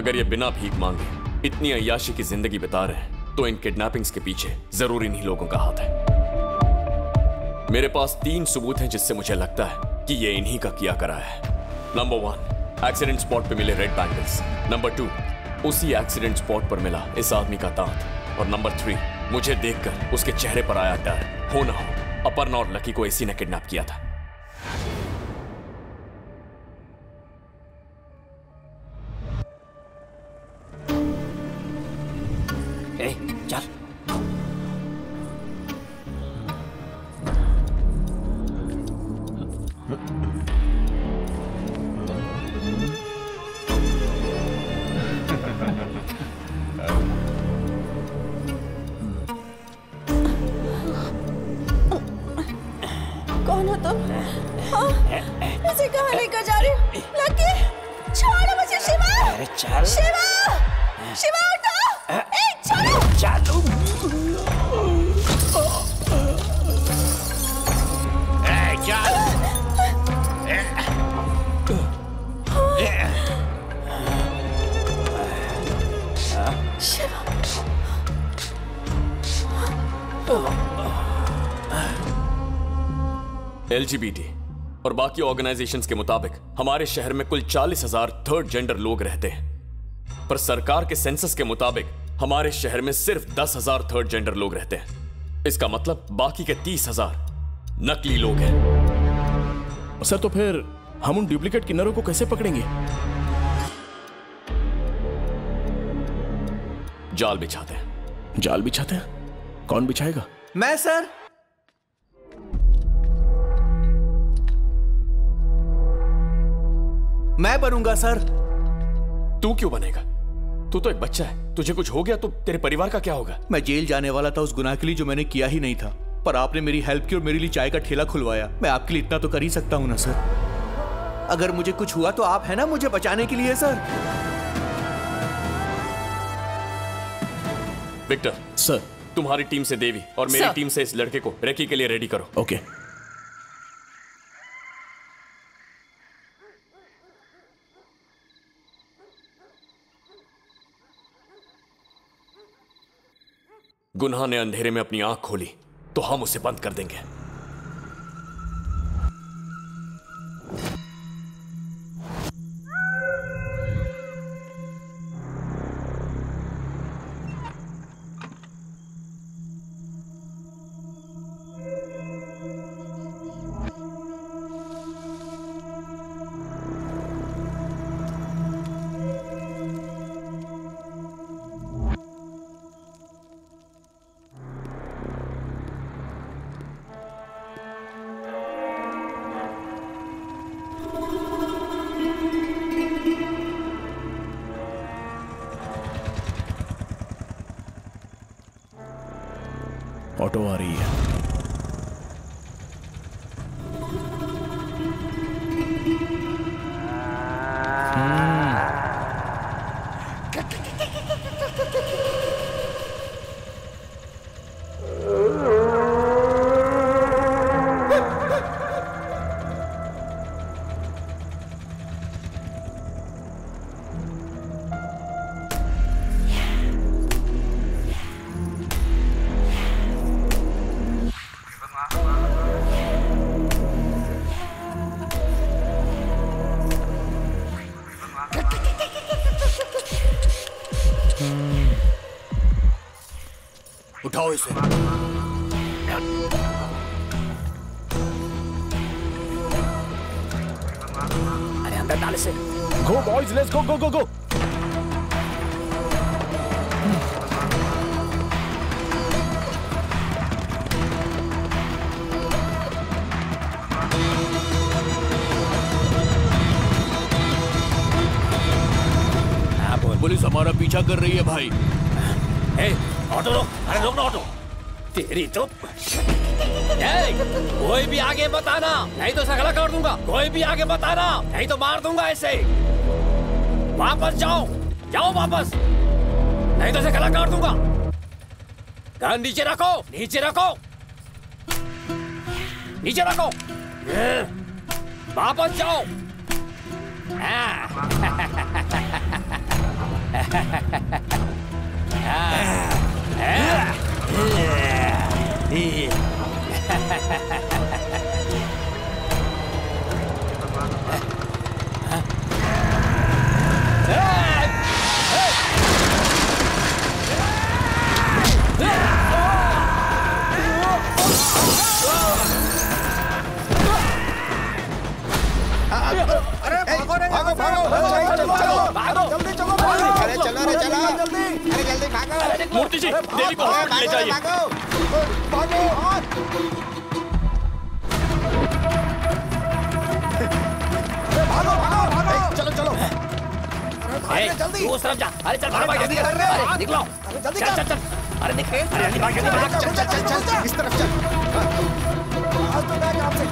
अगर ये बिना भीख मांगे इतनी अय्याशी की जिंदगी बिता रहे हैं, तो इन किडनैपिंग्स के पीछे जरूर इन्हीं लोगों का हाथ है। मेरे पास 3 सबूत हैं जिससे मुझे लगता है कि ये इन्हीं का किया करा है। नंबर 1, एक्सीडेंट स्पॉट पर मिले रेड बैंगल्स। नंबर 2, उसी एक्सीडेंट स्पॉट पर मिला इस आदमी का दांत। और नंबर 3, मुझे देखकर उसके चेहरे पर आया डर। हो ना हो, अपर्णा और लकी को इसी ने किडनैप किया था। ए, चल। LGBT और बाकी ऑर्गेनाइजेशंस के मुताबिक हमारे शहर में कुल 40,000 थर्ड जेंडर लोग रहते हैं, पर सरकार के सेंसस के मुताबिक हमारे शहर में सिर्फ 10,000 थर्ड जेंडर लोग रहते हैं। इसका मतलब बाकी के 30,000 नकली लोग हैं। सर, तो फिर हम उन डुप्लीकेट किन्नरों को कैसे पकड़ेंगे? जाल बिछाते हैं। जाल बिछाते हैं? कौन बिछाएगा? मैं सर। मैं बनूंगा सर। तू क्यों बनेगा? तू तो एक बच्चा है। तुझे कुछ हो गया तो तेरे परिवार का क्या होगा? मैं जेल जाने वाला था उस गुनाह के लिए जो मैंने किया ही नहीं था, पर आपने मेरी हेल्प की और मेरे लिए चाय का ठेला खुलवाया। मैं आपके लिए इतना तो कर ही सकता हूं ना सर। अगर मुझे कुछ हुआ तो आप है ना मुझे बचाने के लिए सर। विक्टर सर, तुम्हारी टीम से देवी और मेरी टीम से इस लड़के को रेकी के लिए रेडी करो। ओके। गुनाह ने अंधेरे में अपनी आंख खोली तो हम उसे बंद कर देंगे। ऑटो आ रही है। उठाओ इसे। अरे अंदर डाल इसे। Go boys, let's go go go go. Police हमारा पीछा कर रही है भाई। ए, ऑटो रोक, अरे रोक ना ऑटो। तेरी तो कोई भी आगे बताना नहीं तो सगला कर दूंगा। कोई भी आगे बताना नहीं तो मार दूंगा। ऐसे वापस जाओ, जाओ वापस, नहीं तो सगला कर दूंगा। गन नीचे रखो, नीचे रखो, नीचे रखो। वापस जाओ। अरे भागो भागो, जल्दी चलो। चला रे चला, जल्दी अरे जल्दी भागो। मूर्ति जी देवी को हॉस्पिटल ले जाइए। भागो भागो भागो भागो, चलो चलो। अरे जल्दी उस तरफ जा। अरे चल भाग जल्दी, अरे निकलो, अरे जल्दी चल चल। अरे देख, अरे भाग जल्दी, चल चल चल इस तरफ चल। आज तो बैग आपसे।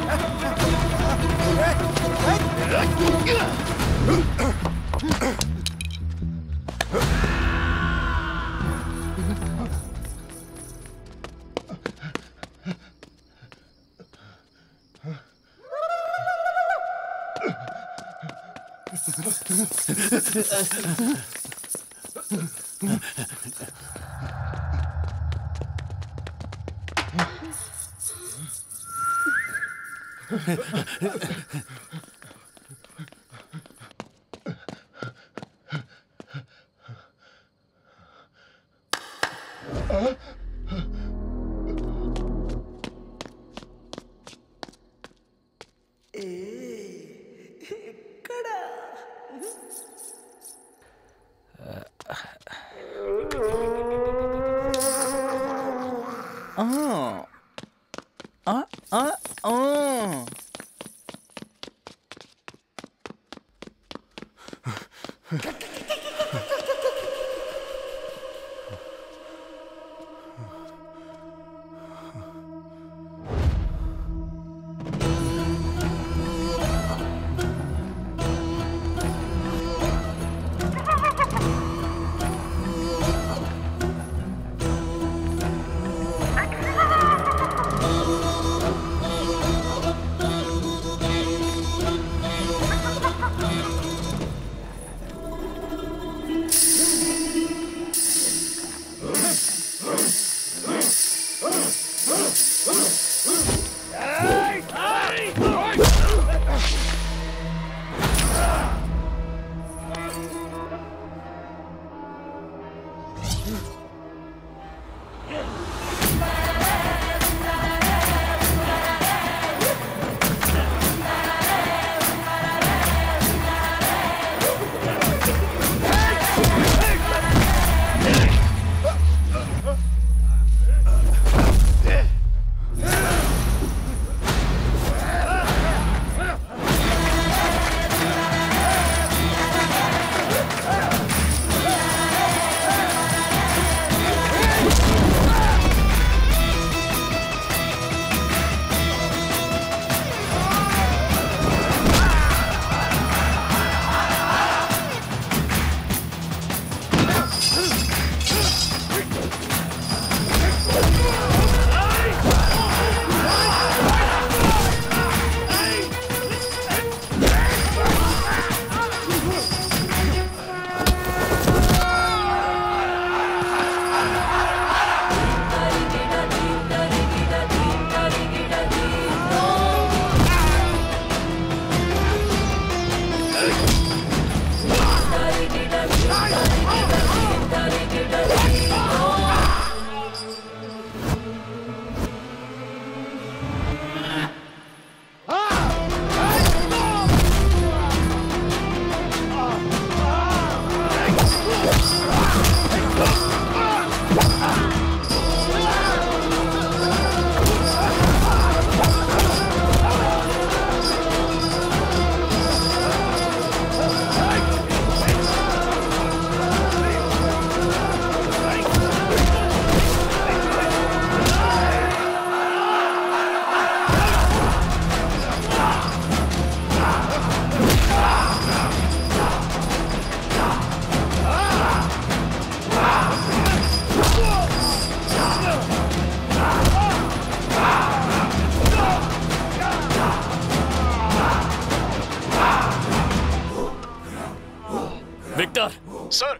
डॉक्टर सर,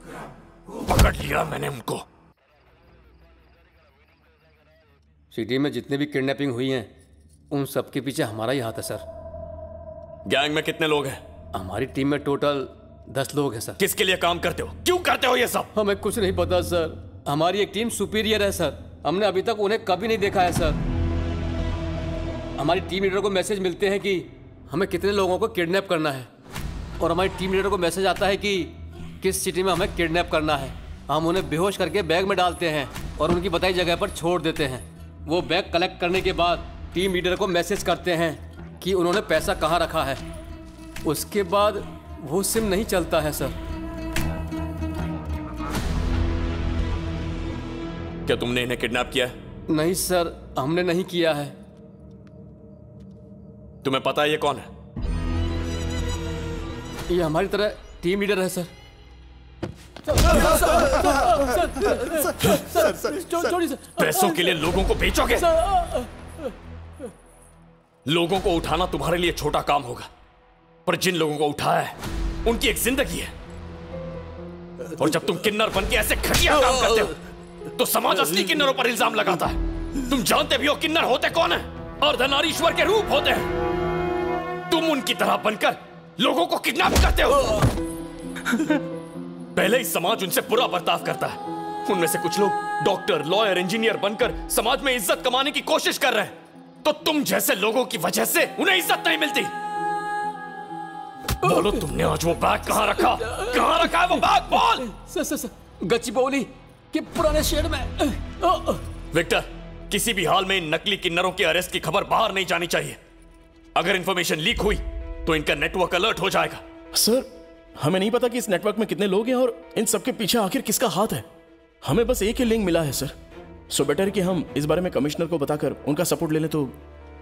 पकड़ लिया मैंने उनको। सिटी में जितने भी किडनैपिंग हुई हैं, उन सब के पीछे हमारा ही हाथ है सर। गैंग में कितने लोग हैं? हमारी टीम में टोटल 10 लोग हैं सर। किसके लिए काम करते हो, क्यों करते हो ये सब? हमें कुछ नहीं पता सर, हमारी एक टीम सुपीरियर है सर, हमने अभी तक उन्हें कभी नहीं देखा है सर। हमारी टीम लीडर को मैसेज मिलते हैं कि हमें कितने लोगों को किडनैप करना है, और हमारी टीम लीडर को मैसेज आता है कि किस सिटी में हमें किडनैप करना है। हम उन्हें बेहोश करके बैग में डालते हैं और उनकी बताई जगह पर छोड़ देते हैं। वो बैग कलेक्ट करने के बाद टीम लीडर को मैसेज करते हैं कि उन्होंने पैसा कहाँ रखा है। उसके बाद वो सिम नहीं चलता है सर। क्या तुमने इन्हें किडनैप किया है? नहीं सर, हमने नहीं किया है। तुम्हें पता है ये कौन है? ये हमारी तरह टीम लीडर है सर। पैसों के लिए लोगों को बेचोगे? लोगों को उठाना तुम्हारे लिए छोटा काम होगा, पर जिन लोगों को उठाया है उनकी एक जिंदगी है, और जब तुम किन्नर बन के ऐसे घटिया काम करते हो तो समाज असली किन्नरों पर इल्जाम लगाता है। तुम जानते भी हो किन्नर होते कौन है? अर्धनारीश्वर के रूप होते हैं। तुम उनकी तरह बनकर लोगों को किडनैप करते हो। पहले ही समाज उनसे बुरा बर्ताव करता है। उनमें से कुछ लोग डॉक्टर, लॉयर, इंजीनियर बनकर समाज में इज्जत कमाने की कोशिश कर रहे हैं, तो तुम जैसे लोगों की वजह से उन्हें इज्जत नहीं मिलती। बोलो, तुमने आज वो बैग कहाँ रखा? कहाँ रखा है वो बैग? बोल। गच्चीबौली के पुराने शेड में। विक्टर, किसी भी हाल में इन नकली किन्नरों के अरेस्ट की खबर बाहर नहीं जानी चाहिए। अगर इंफॉर्मेशन लीक हुई तो इनका नेटवर्क अलर्ट हो जाएगा। सर, हमें नहीं पता कि इस नेटवर्क में कितने लोग हैं और इन सबके पीछे आखिर किसका हाथ है। हमें बस एक ही लिंक मिला है सर, सो बेटर कि हम इस बारे में कमिश्नर को बताकर उनका सपोर्ट ले लें। तो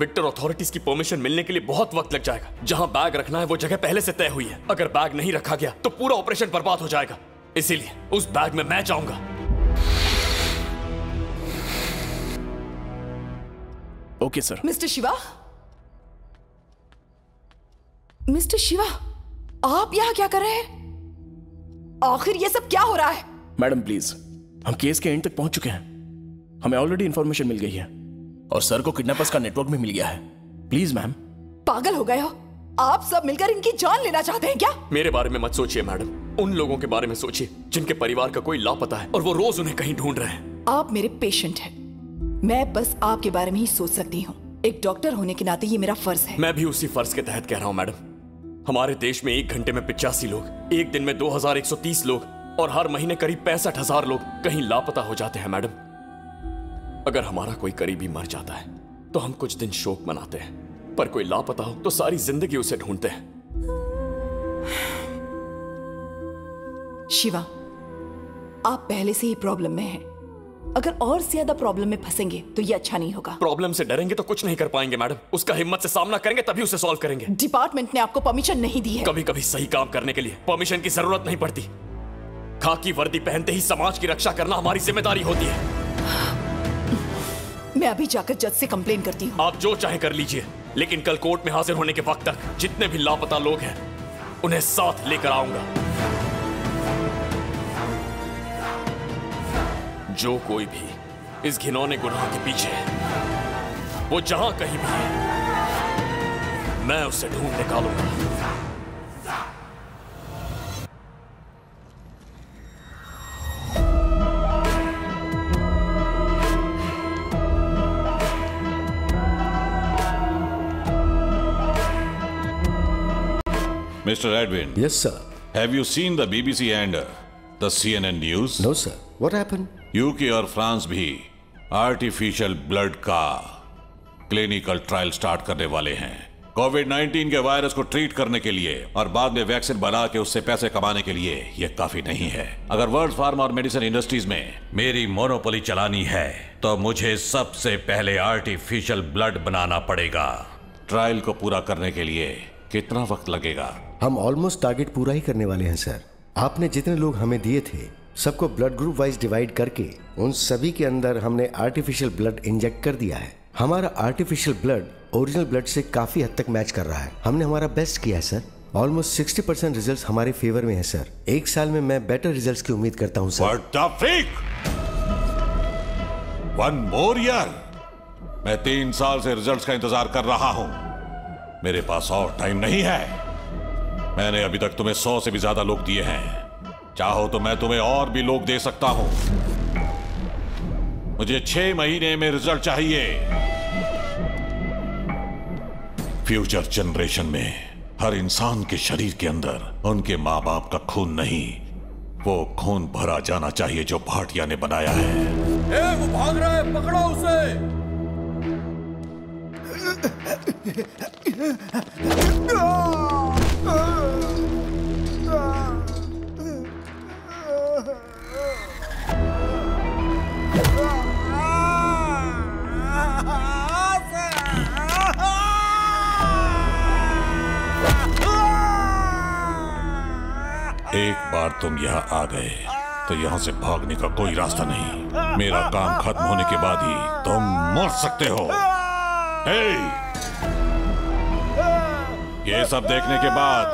विक्टर, अथॉरिटीज की परमिशन मिलने के लिए बहुत वक्त लग जाएगा। जहां बैग रखना है वो जगह पहले से तय हुई है। अगर बैग नहीं रखा गया तो पूरा ऑपरेशन बर्बाद हो जाएगा, इसीलिए उस बैग में मैं जाऊंगा। Okay sir. मिस्टर शिवा, आप यहां क्या कर रहे हैं? आखिर ये सब क्या हो रहा है? मैडम प्लीज, हम केस के एंड तक पहुंच चुके हैं, हमें ऑलरेडी इंफॉर्मेशन मिल गई है और सर को किडनैपर्स का नेटवर्क में मिल गया है। Please ma'am. पागल हो गए हो? आप सब मिलकर इनकी जान लेना चाहते हैं क्या? मेरे बारे में मत सोचिए मैडम, उन लोगों के बारे में सोचिए जिनके परिवार का कोई लापता है और वो रोज उन्हें कहीं ढूंढ रहे हैं। आप मेरे पेशेंट हैं, मैं बस आपके बारे में ही सोच सकती हूँ। एक डॉक्टर होने के नाते ये मेरा फर्ज है। मैं भी उसी फर्ज के तहत कह रहा हूँ मैडम। हमारे देश में 1 घंटे में 85 लोग, एक दिन में 2130 लोग और हर महीने करीब 65,000 लोग कहीं लापता हो जाते हैं मैडम। अगर हमारा कोई करीबी मर जाता है तो हम कुछ दिन शोक मनाते हैं, पर कोई लापता हो तो सारी जिंदगी उसे ढूंढते हैं। शिवा, आप पहले से ही प्रॉब्लम में हैं। अगर और ज्यादा प्रॉब्लम में फंसेंगे तो ये अच्छा नहीं होगा। प्रॉब्लम से डरेंगे तो कुछ नहीं कर पाएंगे मैडम। उसका हिम्मत से सामना करेंगे तभी उसे सॉल्व करेंगे। डिपार्टमेंट ने आपको परमिशन नहीं दी है। कभी कभी सही काम करने के लिए परमिशन की जरूरत नहीं पड़ती। खाकी वर्दी पहनते ही समाज की रक्षा करना हमारी जिम्मेदारी होती है। मैं अभी जाकर जज से कंप्लेन करती हूँ। आप जो चाहे कर लीजिए, लेकिन कल कोर्ट में हाजिर होने के वक्त तक जितने भी लापता लोग हैं उन्हें साथ लेकर आऊंगा। जो कोई भी इस घिनौने गुनाह के पीछे है, वो जहां कहीं भी है, मैं उसे ढूंढ निकालूंगा। Mr. Edwin. Yes, sir. Have you seen the BBC and the CNN news? No, sir. What happened? UK और फ्रांस भी आर्टिफिशियल ब्लड का क्लिनिकल ट्रायल स्टार्ट करने वाले हैं, कोविड-19 के वायरस को ट्रीट करने के लिए, और बाद में वैक्सीन बना के उससे पैसे कमाने के लिए। यह काफी नहीं है। अगर वर्ल्ड फार्मा और मेडिसिन इंडस्ट्रीज में मेरी मोनोपोली चलानी है तो मुझे सबसे पहले आर्टिफिशियल ब्लड बनाना पड़ेगा। ट्रायल को पूरा करने के लिए कितना वक्त लगेगा? हम ऑलमोस्ट टारगेट पूरा ही करने वाले हैं सर। आपने जितने लोग हमें दिए थे सबको ब्लड ग्रुप वाइज डिवाइड करके उन सभी के अंदर हमने आर्टिफिशियल ब्लड इंजेक्ट कर दिया है। हमारा आर्टिफिशियल ब्लड ओरिजिनल ब्लड से काफी हद तक मैच कर रहा है। हमने हमारा बेस्ट किया है सर। ऑलमोस्ट 60% रिजल्ट हमारे फेवर में है सर। एक साल में मैं बेटर रिजल्ट की उम्मीद करता हूँ सर। वन मोर ईयर, मैं 3 साल से रिजल्ट्स का इंतजार कर रहा हूं। मेरे पास और टाइम नहीं है। मैंने अभी तक तुम्हें 100 से भी ज्यादा लोग दिए हैं। चाहो तो मैं तुम्हें और भी लोग दे सकता हूं। मुझे 6 महीने में रिजल्ट चाहिए। फ्यूचर जनरेशन में हर इंसान के शरीर के अंदर उनके माँ बाप का खून नहीं, वो खून भरा जाना चाहिए जो भाटिया ने बनाया है। ए, वो भाग रहा है, पकड़ो उसे। एक बार तुम यहाँ आ गए तो यहाँ से भागने का कोई रास्ता नहीं। मेरा काम खत्म होने के बाद ही तुम मर सकते हो। ये सब देखने के बाद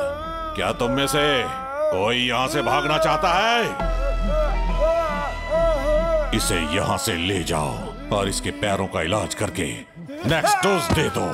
क्या तुम में से कोई यहां से भागना चाहता है? इसे यहां से ले जाओ और इसके पैरों का इलाज करके नेक्स्ट डोज दे दो।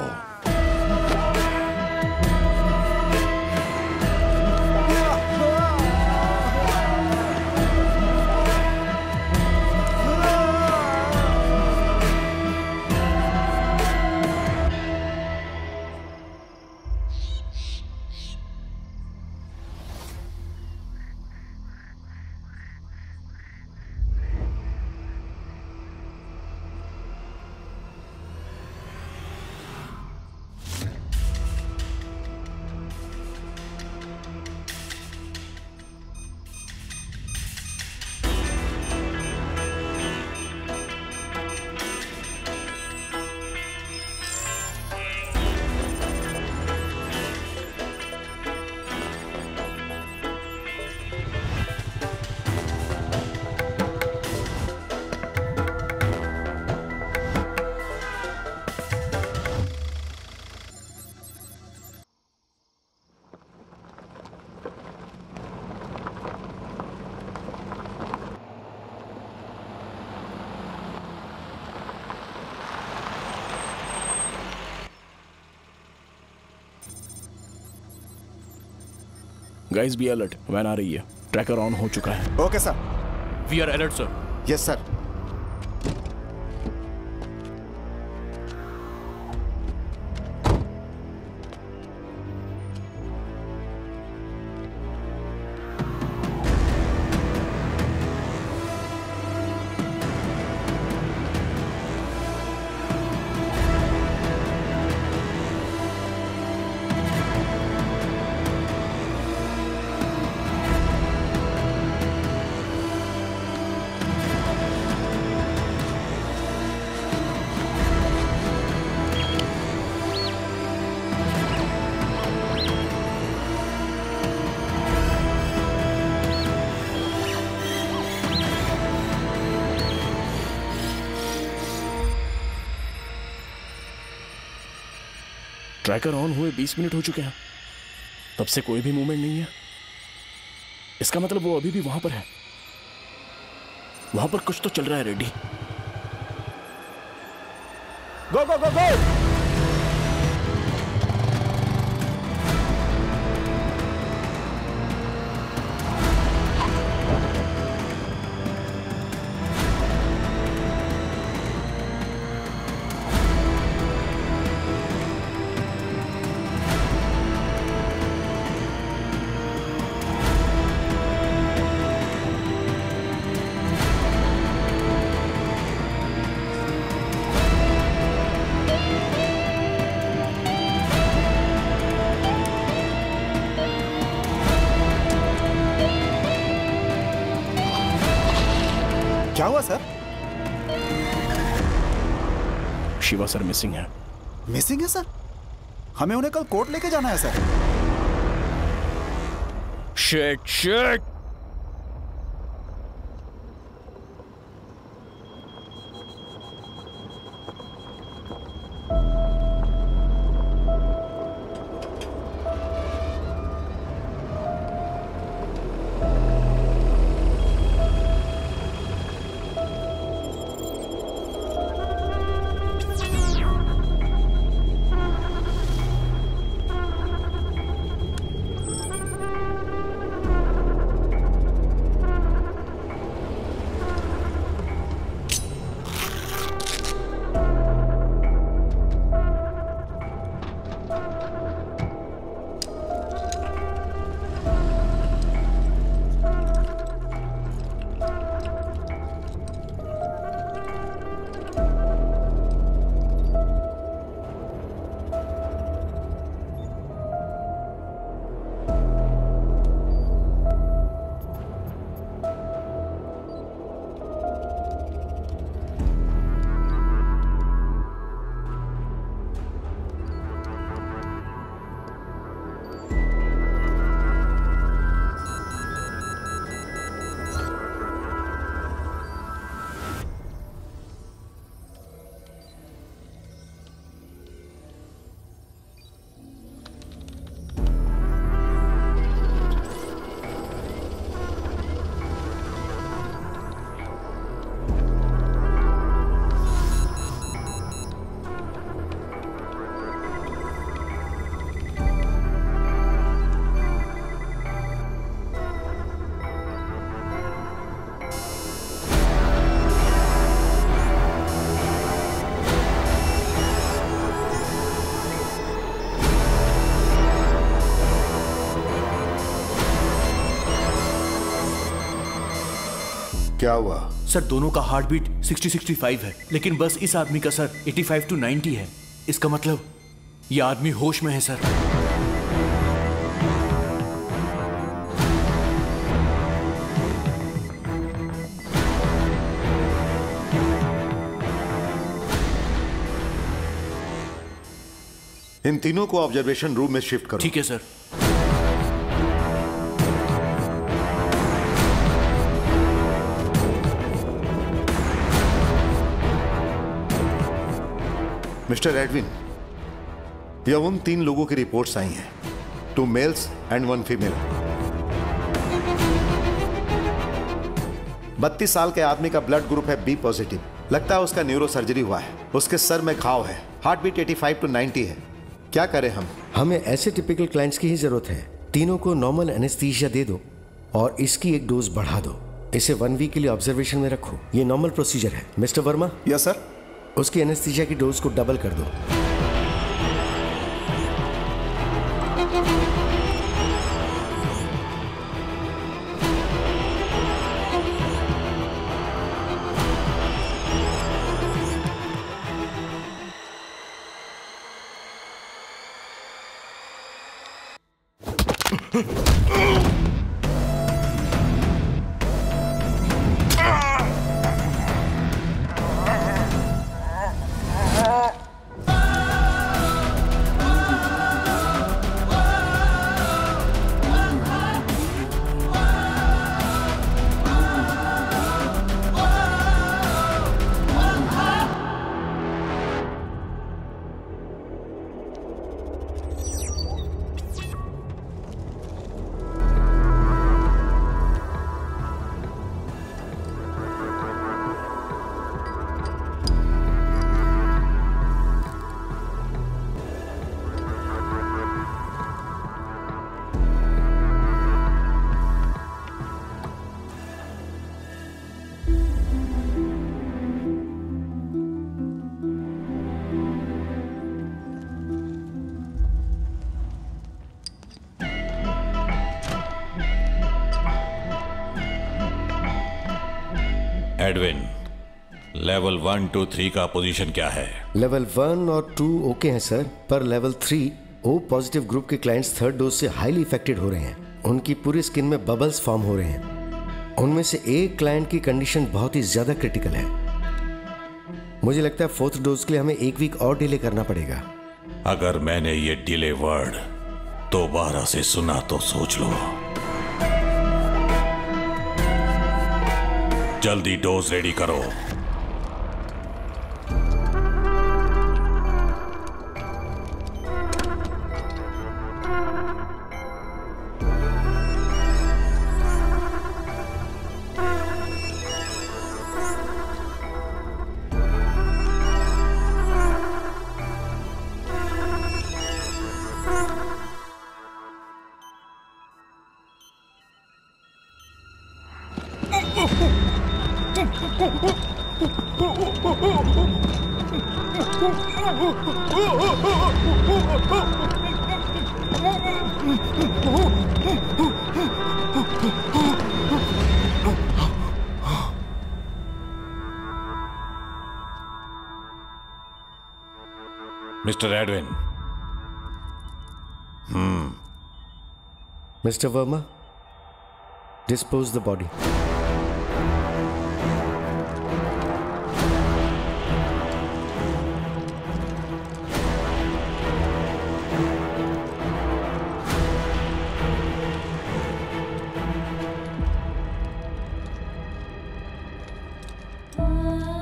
Guys, be alert. वैन आ रही है। ट्रैकर ऑन हो चुका है। Okay sir. We are alert sir. Yes sir. Tracker on हुए 20 मिनट हो चुके हैं, तब से कोई भी मूवमेंट नहीं है। इसका मतलब वो अभी भी वहां पर है। वहां पर कुछ तो चल रहा है। Ready, go go go go. Shiva sir missing है। मिसिंग है सर? हमें उन्हें कल कोर्ट लेके जाना है सर। Shit shit. क्या हुआ? सर दोनों का हार्ट बीट 60-65 है, लेकिन बस इस आदमी का सर 85-90 है। इसका मतलब ये आदमी होश में है सर। इन तीनों को ऑब्जर्वेशन रूम में शिफ्ट करो। ठीक है सर। मिस्टर एडविन, यह उन तीन लोगों की रिपोर्ट्स आई हैं, 2 मेल्स एंड 1 फीमेल। 32 साल के आदमी का ब्लड ग्रुप है बी पॉजिटिव। लगता है उसका न्यूरो सर्जरी हुआ है। उसके सर में घाव है। हार्ट बीट 85-90 है। क्या करें हम? हमें ऐसे टिपिकल क्लाइंट्स की ही जरूरत है। तीनों को नॉर्मल एनेस्थीसिया दे दो और इसकी एक डोज बढ़ा दो। इसे 1 वीक के लिए ऑब्जर्वेशन में रखो। ये नॉर्मल प्रोसीजर है। मिस्टर वर्मा। Yes sir. उसकी एनेस्थीसिया की डोज को डबल कर दो। एडविन, लेवल 1, 2, 3 का पोजीशन क्या है? लेवल 1 और 2 ओके हैं सर, पर लेवल 3 ओ पॉजिटिव ग्रुप के क्लाइंट्स थर्ड डोज से हाईली इफेक्टेड हो रहे हैं। उनकी पूरी स्किन में बबल्स फॉर्म हो रहे हैं। उनमें से एक क्लाइंट की कंडीशन बहुत ही ज्यादा क्रिटिकल है। मुझे लगता है 4th डोज के लिए हमें 1 वीक और डिले करना पड़ेगा। अगर मैंने ये डिले वर्ड दोबारा से सुना तो सोच लो। जल्दी डोज रेडी करो। Mister Edwin. Mister Verma, dispose the body.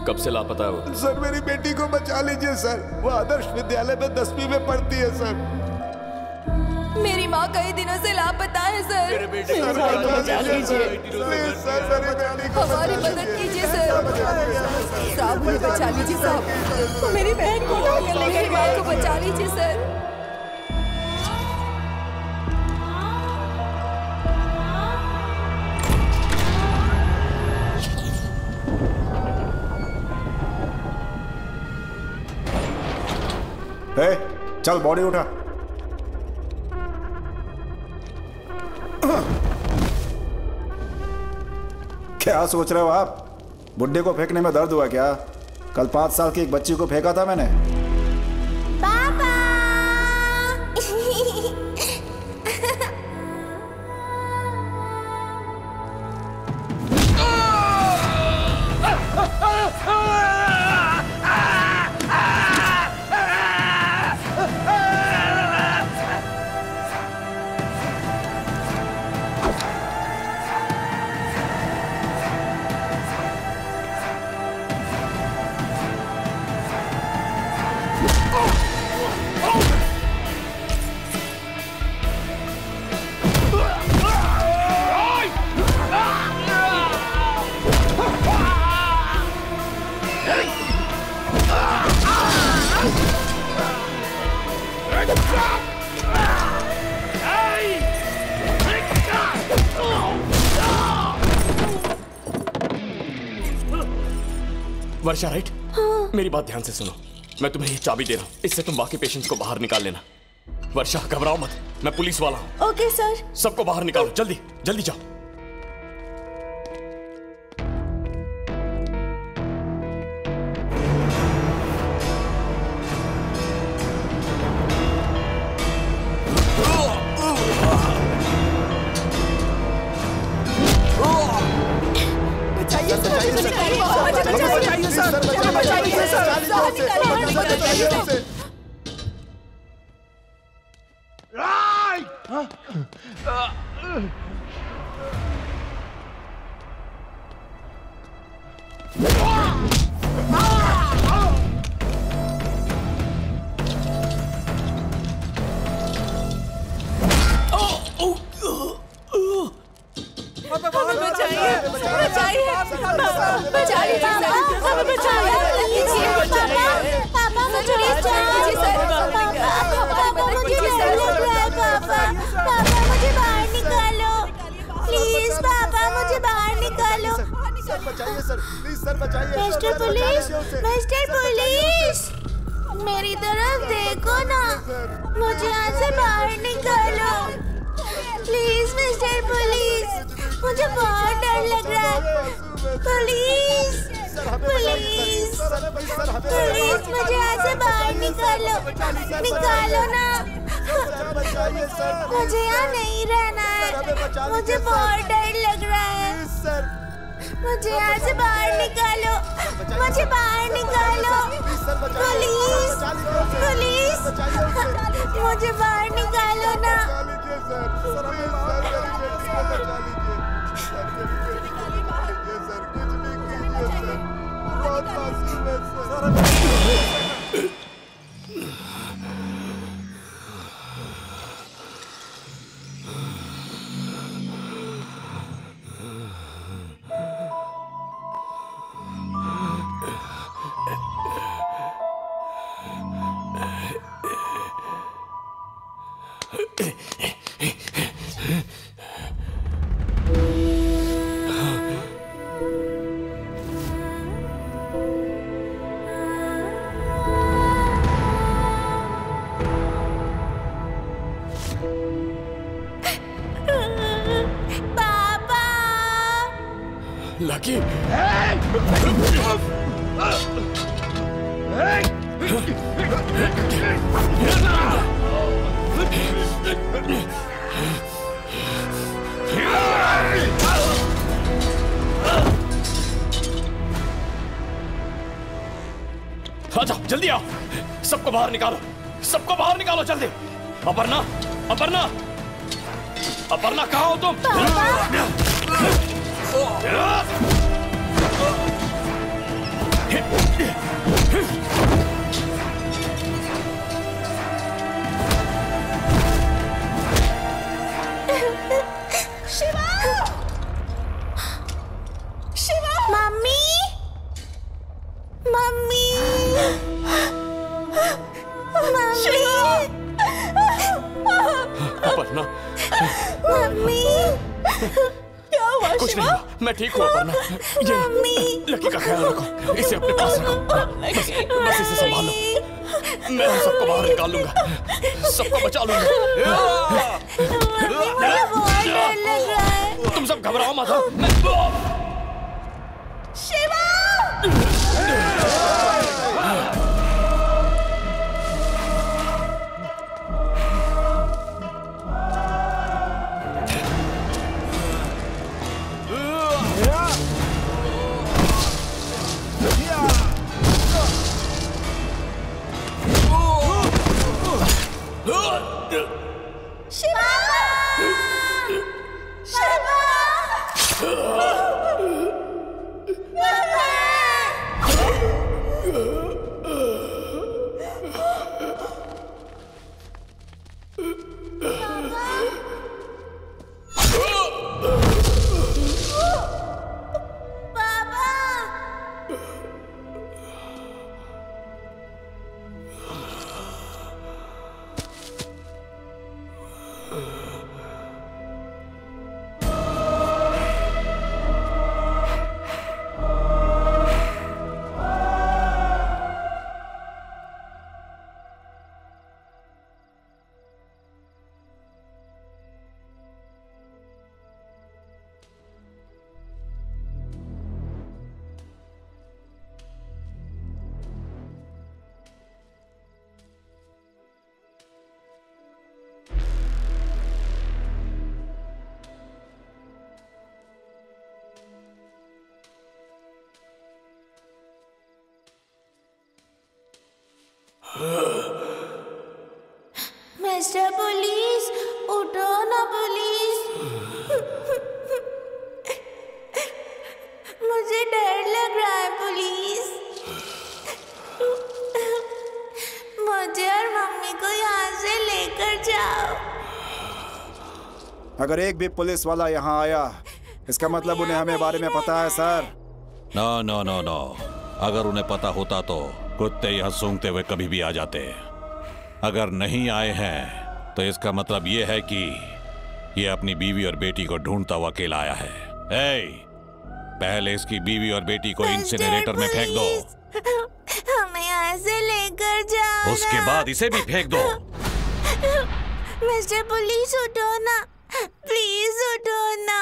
कब से लापता है वो? सर मेरी बेटी को बचा लीजिए सर। वो आदर्श विद्यालय में 10वीं में पढ़ती है सर। मेरी माँ कई दिनों से लापता है सर। हमारी मदद कीजिए सर। साहब मुझे बचा लीजिए साहब। मेरी बहन को मेरी माँ को बचा लीजिए सर। चल बॉडी उठा। क्या सोच रहे हो आप? बुड्ढे को फेंकने में दर्द हुआ क्या? कल 5 साल की एक बच्ची को फेंका था मैंने। पापा! वर्षा राइट? हाँ। मेरी बात ध्यान से सुनो, मैं तुम्हें ये चाबी दे रहा हूँ, इससे तुम बाकी पेशेंट्स को बाहर निकाल लेना। वर्षा घबराओ मत, मैं पुलिस वाला हूँ। Okay sir. सबको बाहर निकालो, जल्दी जल्दी जाओ। अगर एक भी पुलिस वाला यहाँ आया, इसका मतलब उन्हें हमें बारे में पता है sir. No no no no, अगर उन्हें पता होता तो कुत्ते यहाँ सूंघते हुए कभी भी आ जाते। अगर नहीं आए हैं तो इसका मतलब ये है कि ये अपनी बीवी और बेटी को ढूंढता हुआ अकेला आया है। ए, पहले इसकी बीवी और बेटी को इंसिनरेटर में फेंक दो, हमें यहाँ से लेकर जाओ, उसके बाद इसे भी फेंक दो। मिस्टर पुलिस उठो ना, प्लीज उठो ना।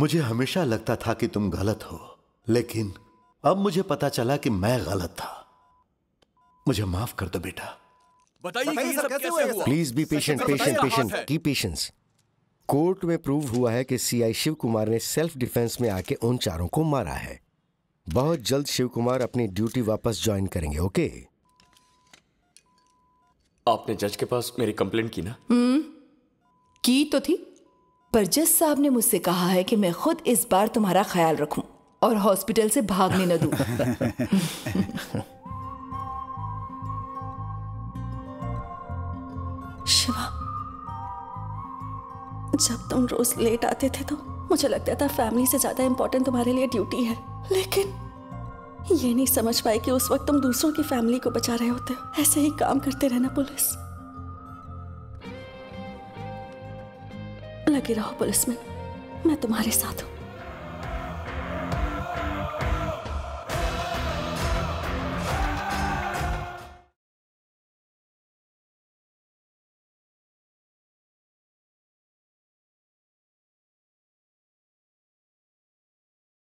मुझे हमेशा लगता था कि तुम गलत हो, लेकिन अब मुझे पता चला कि मैं गलत था। मुझे माफ कर दो बेटा। बताइए सब कैसे हुआ? प्लीज बी पेशेंट, की पेशेंस। कोर्ट में प्रूव हुआ है कि सीआई शिव कुमार ने सेल्फ डिफेंस में आके उन चारों को मारा है। बहुत जल्द शिव कुमार अपनी ड्यूटी वापस ज्वाइन करेंगे। ओके, आपने जज के पास मेरी कंप्लेंट की ना? की तो थी, पर जज साहब ने मुझसे कहा है कि मैं खुद इस बार तुम्हारा ख्याल रखूं और हॉस्पिटल से भागने न दूं। शिवा, जब तुम रोज लेट आते थे तो मुझे लगता था फैमिली से ज्यादा इंपॉर्टेंट तुम्हारे लिए ड्यूटी है, लेकिन ये नहीं समझ पाए कि उस वक्त तुम दूसरों की फैमिली को बचा रहे होते हो। ऐसे ही काम करते रहना पुलिस, लगे रहो पुलिस में, मैं तुम्हारे साथ हूँ।